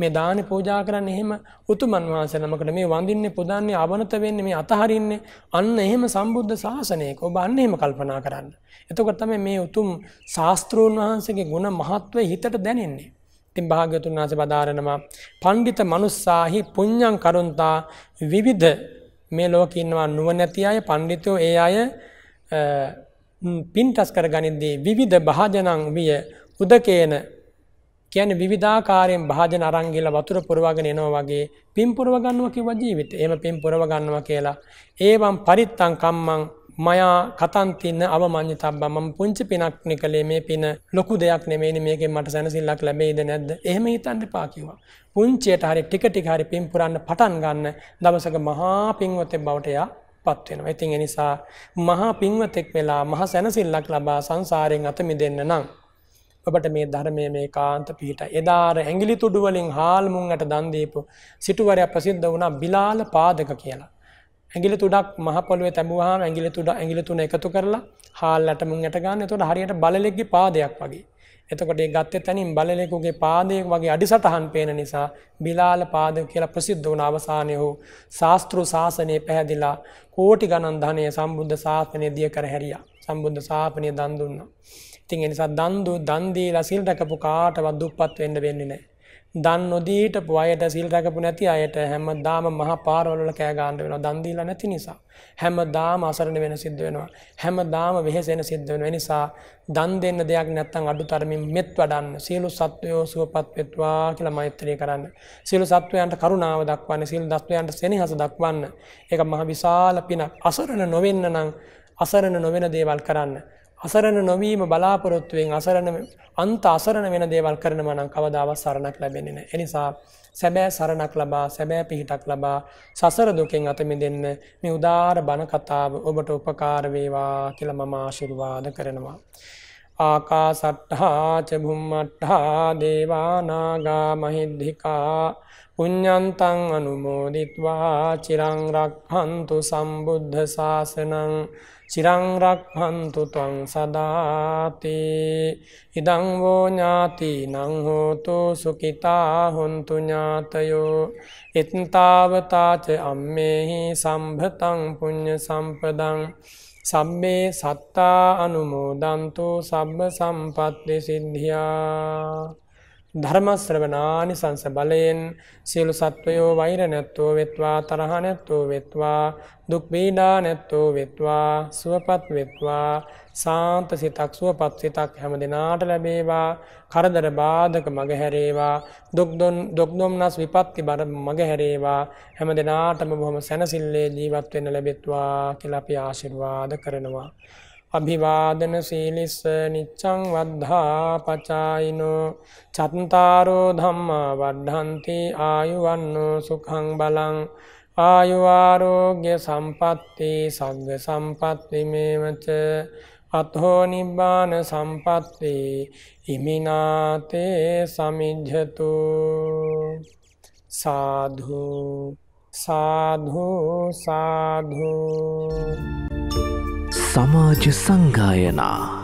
මේ දානි පූජා කරන්නේ එහෙම උතුමන් වහන්සේ නමකට. මේ වඳින්නේ පුදන්නේ ආවනත වෙන්නේ මේ අතහරින්නේ අන්න එහෙම සම්බුද්ධ ශාසනයක ඔබ අන්න එහෙම කල්පනා කරන්න. එතකොට තමයි මේ උතුම් ශාස්ත්‍රෝන් වහන්සේගේ ගුණ මහත්වය හිතට දැනෙන්නේ. ඉතින් භාග්‍යතුන් වහන්සේ බදාරනවා පඬිත මනුස්සාහි පුඤ්ඤං කරුණතා විවිධ මේ ලෝකේ ඉන්නවා නුවණැති අය පඬිතෝ ඒ අය පින්ටස් කර ගනිද්දී විවිධ භාජනං විය උදකේන කියන්නේ විවිධාකාරයෙන් භාජන අරන් ගිහලා වතුර පුරවගෙන එනවා වගේ පින් පුරව ගන්නවා කිව්ව ජීවිතේ. එහෙම පින් පුරව ගන්නවා කියලා ඒවම් පරිත්තං කම්මං මයා කතන්තින අවමඤ්ඤතබ්බ මම පුංචි පිනක් නිකලේ මේ පින ලොකු දෙයක් නෙමෙයිනේ මේකෙන් මට සැනසෙල්ලක් ලැබෙයිද නැද්ද එහෙම හිතන්න එපා කිව්වා. පුංචියට හරිය ටික ටික හරිය පින් පුරන්න පටන් ගන්න දවසක මහා පින්වතෙක් බවට එයා පත් වෙනවා. ඉතින් ඒ නිසා මහා පින්වතෙක් වෙලා මහා සැනසෙල්ලක් ලබා සංසාරයෙන් අත මිදෙන්න නම් ඔබට මේ ධර්මයේ මේ කාන්ත පිහිට එදාර ඇඟිලි තුඩු වලින් හාල් මුංගට දන් දීපු සිටුවරයා ප්‍රසිද්ධ වුණා බිලාල පාදක කියලා. ඇඟිලි තුඩක් මහ පොළවේ තැබුවාම ඇඟිලි තුඩ ඇඟිලි තුන එකතු කරලා හාල්ලට මුංගට ගන්න. එතකොට හරියට බලලෙක්ගේ පාදයක් වගේ. එතකොට ඒ ගත්තේ තනින් බලලෙකුගේ පාදයක වගේ අඩිසටහන් පේන නිසා බිලාල පාදක කියලා ප්‍රසිද්ධ වුණ අවසානයේ ඔහු ශාස්ත්‍රු ශාසනයේ පැහැදිලා කෝටි ගණන් ධනය සම්බුද්ධ ශාසනය දිය කර හැරියා. සම්බුද්ධ ශාසනය දන් දුන්නා. ඉතින් ඒ නිසා දන් දු දන් දීලා සිල් රැකපු කාටවත් දුප්පත් වෙන්න වෙන්නේ නැහැ. දන් නොදී හිටපු අයට සිල් රැකපු නැති අයට හැමදාම මහා පාරවල් වල කෑ ගන්න වෙනවා දන් දීලා නැති නිසා. හැමදාම අසරණ වෙන සිද්ධ වෙනවා. හැමදාම වෙහෙසෙන සිද්ධ වෙනවා. ඒ නිසා දන් දෙන්න දෙයක් නැත්නම් අඩුතරමින් මෙත් වඩන්න. සියලු සත්වයෝ සුවපත් වෙත්වා කියලා මෛත්‍රී කරන්න. සියලු සත්වයන්ට කරුණාව දක්වන්න. සියලු දස්වයන්ට සෙනෙහස දක්වන්න. ඒක මහ විශාල පිනක්. අසරණ නොවෙන්න නම් අසරණ නොවන දේවල් කරන්න. අසරණ නොවීම බලාපොරොත්තුවෙන් අසරණ අන්ත අසරණ වෙන දේවල් කරනවා නම් කවදාවත් සරණක් ලැබෙන්නේ නැහැ. ඒ නිසා සැබෑ සරණක් ලබා සැබෑ පිහිටක් ලබා සසර දුකෙන් අත මිදෙන්න මේ උදාාර බණ කතාව ඔබට උපකාර වේවා කියලා මම ආශිර්වාද කරනවා. ආකාසට්ඨා ච භුම්මට්ඨා දේවා නාග මහිද්దికා පුඤ්ඤන්තං අනුමෝදිත्वा චිරං රක්ඛන්තු සම්බුද්ධ ශාසනං චිරං රක්ඛන්තු ත්වං සදාති ඉදං වෝ ඥාතිනං හෝතු සුඛිතා හොන්තු ඥාතයෝ එත්තාවතා ච අම්මේහි සම්භතං පුඤ්ඤ සම්පදං සම්මේ සත්තා අනුමෝදන්තු සබ්බ සම්පත්ති සිද්ධියා. ධර්ම ශ්‍රවණානි සංස බලයෙන් සියලු සත්වයෝ වෛර නැත්තෝ වෙත්වා තරහ නැත්තෝ වෙත්වා දුක් වේදනා නැත්තෝ වෙත්වා සුවපත් වෙත්වා සාන්ත සිතක් සුවපත් සිතක් හැමදිනාට ලැබේවා. කරදර බාධක මග හැරේවා. දුක් දුන් දුක් දුම්නස් විපත්ති බර මග හැරේවා. හැමදිනාටම බොහොම සැනසෙල්ලේ ජීවත් වෙන්න ලැබෙත්වා කියලා අපි ආශිර්වාද කරනවා. අභිවාදන සීලිස්ස නිච්ඡං වද්ධා පචායිනෝ චත්තාරෝ ධම්මා වර්ධන්ති ආයුවන්නෝ සුඛං බලං ආයුවාරෝග්‍ය සම්පත්ති සග්ග සම්පත්ති මේවච අතෝ නිබ්බාන සම්පත්ති ඉමිනාතේ සමිජ්ජතු. සාධු සාධු සාධු. සමාජ සංගායනා.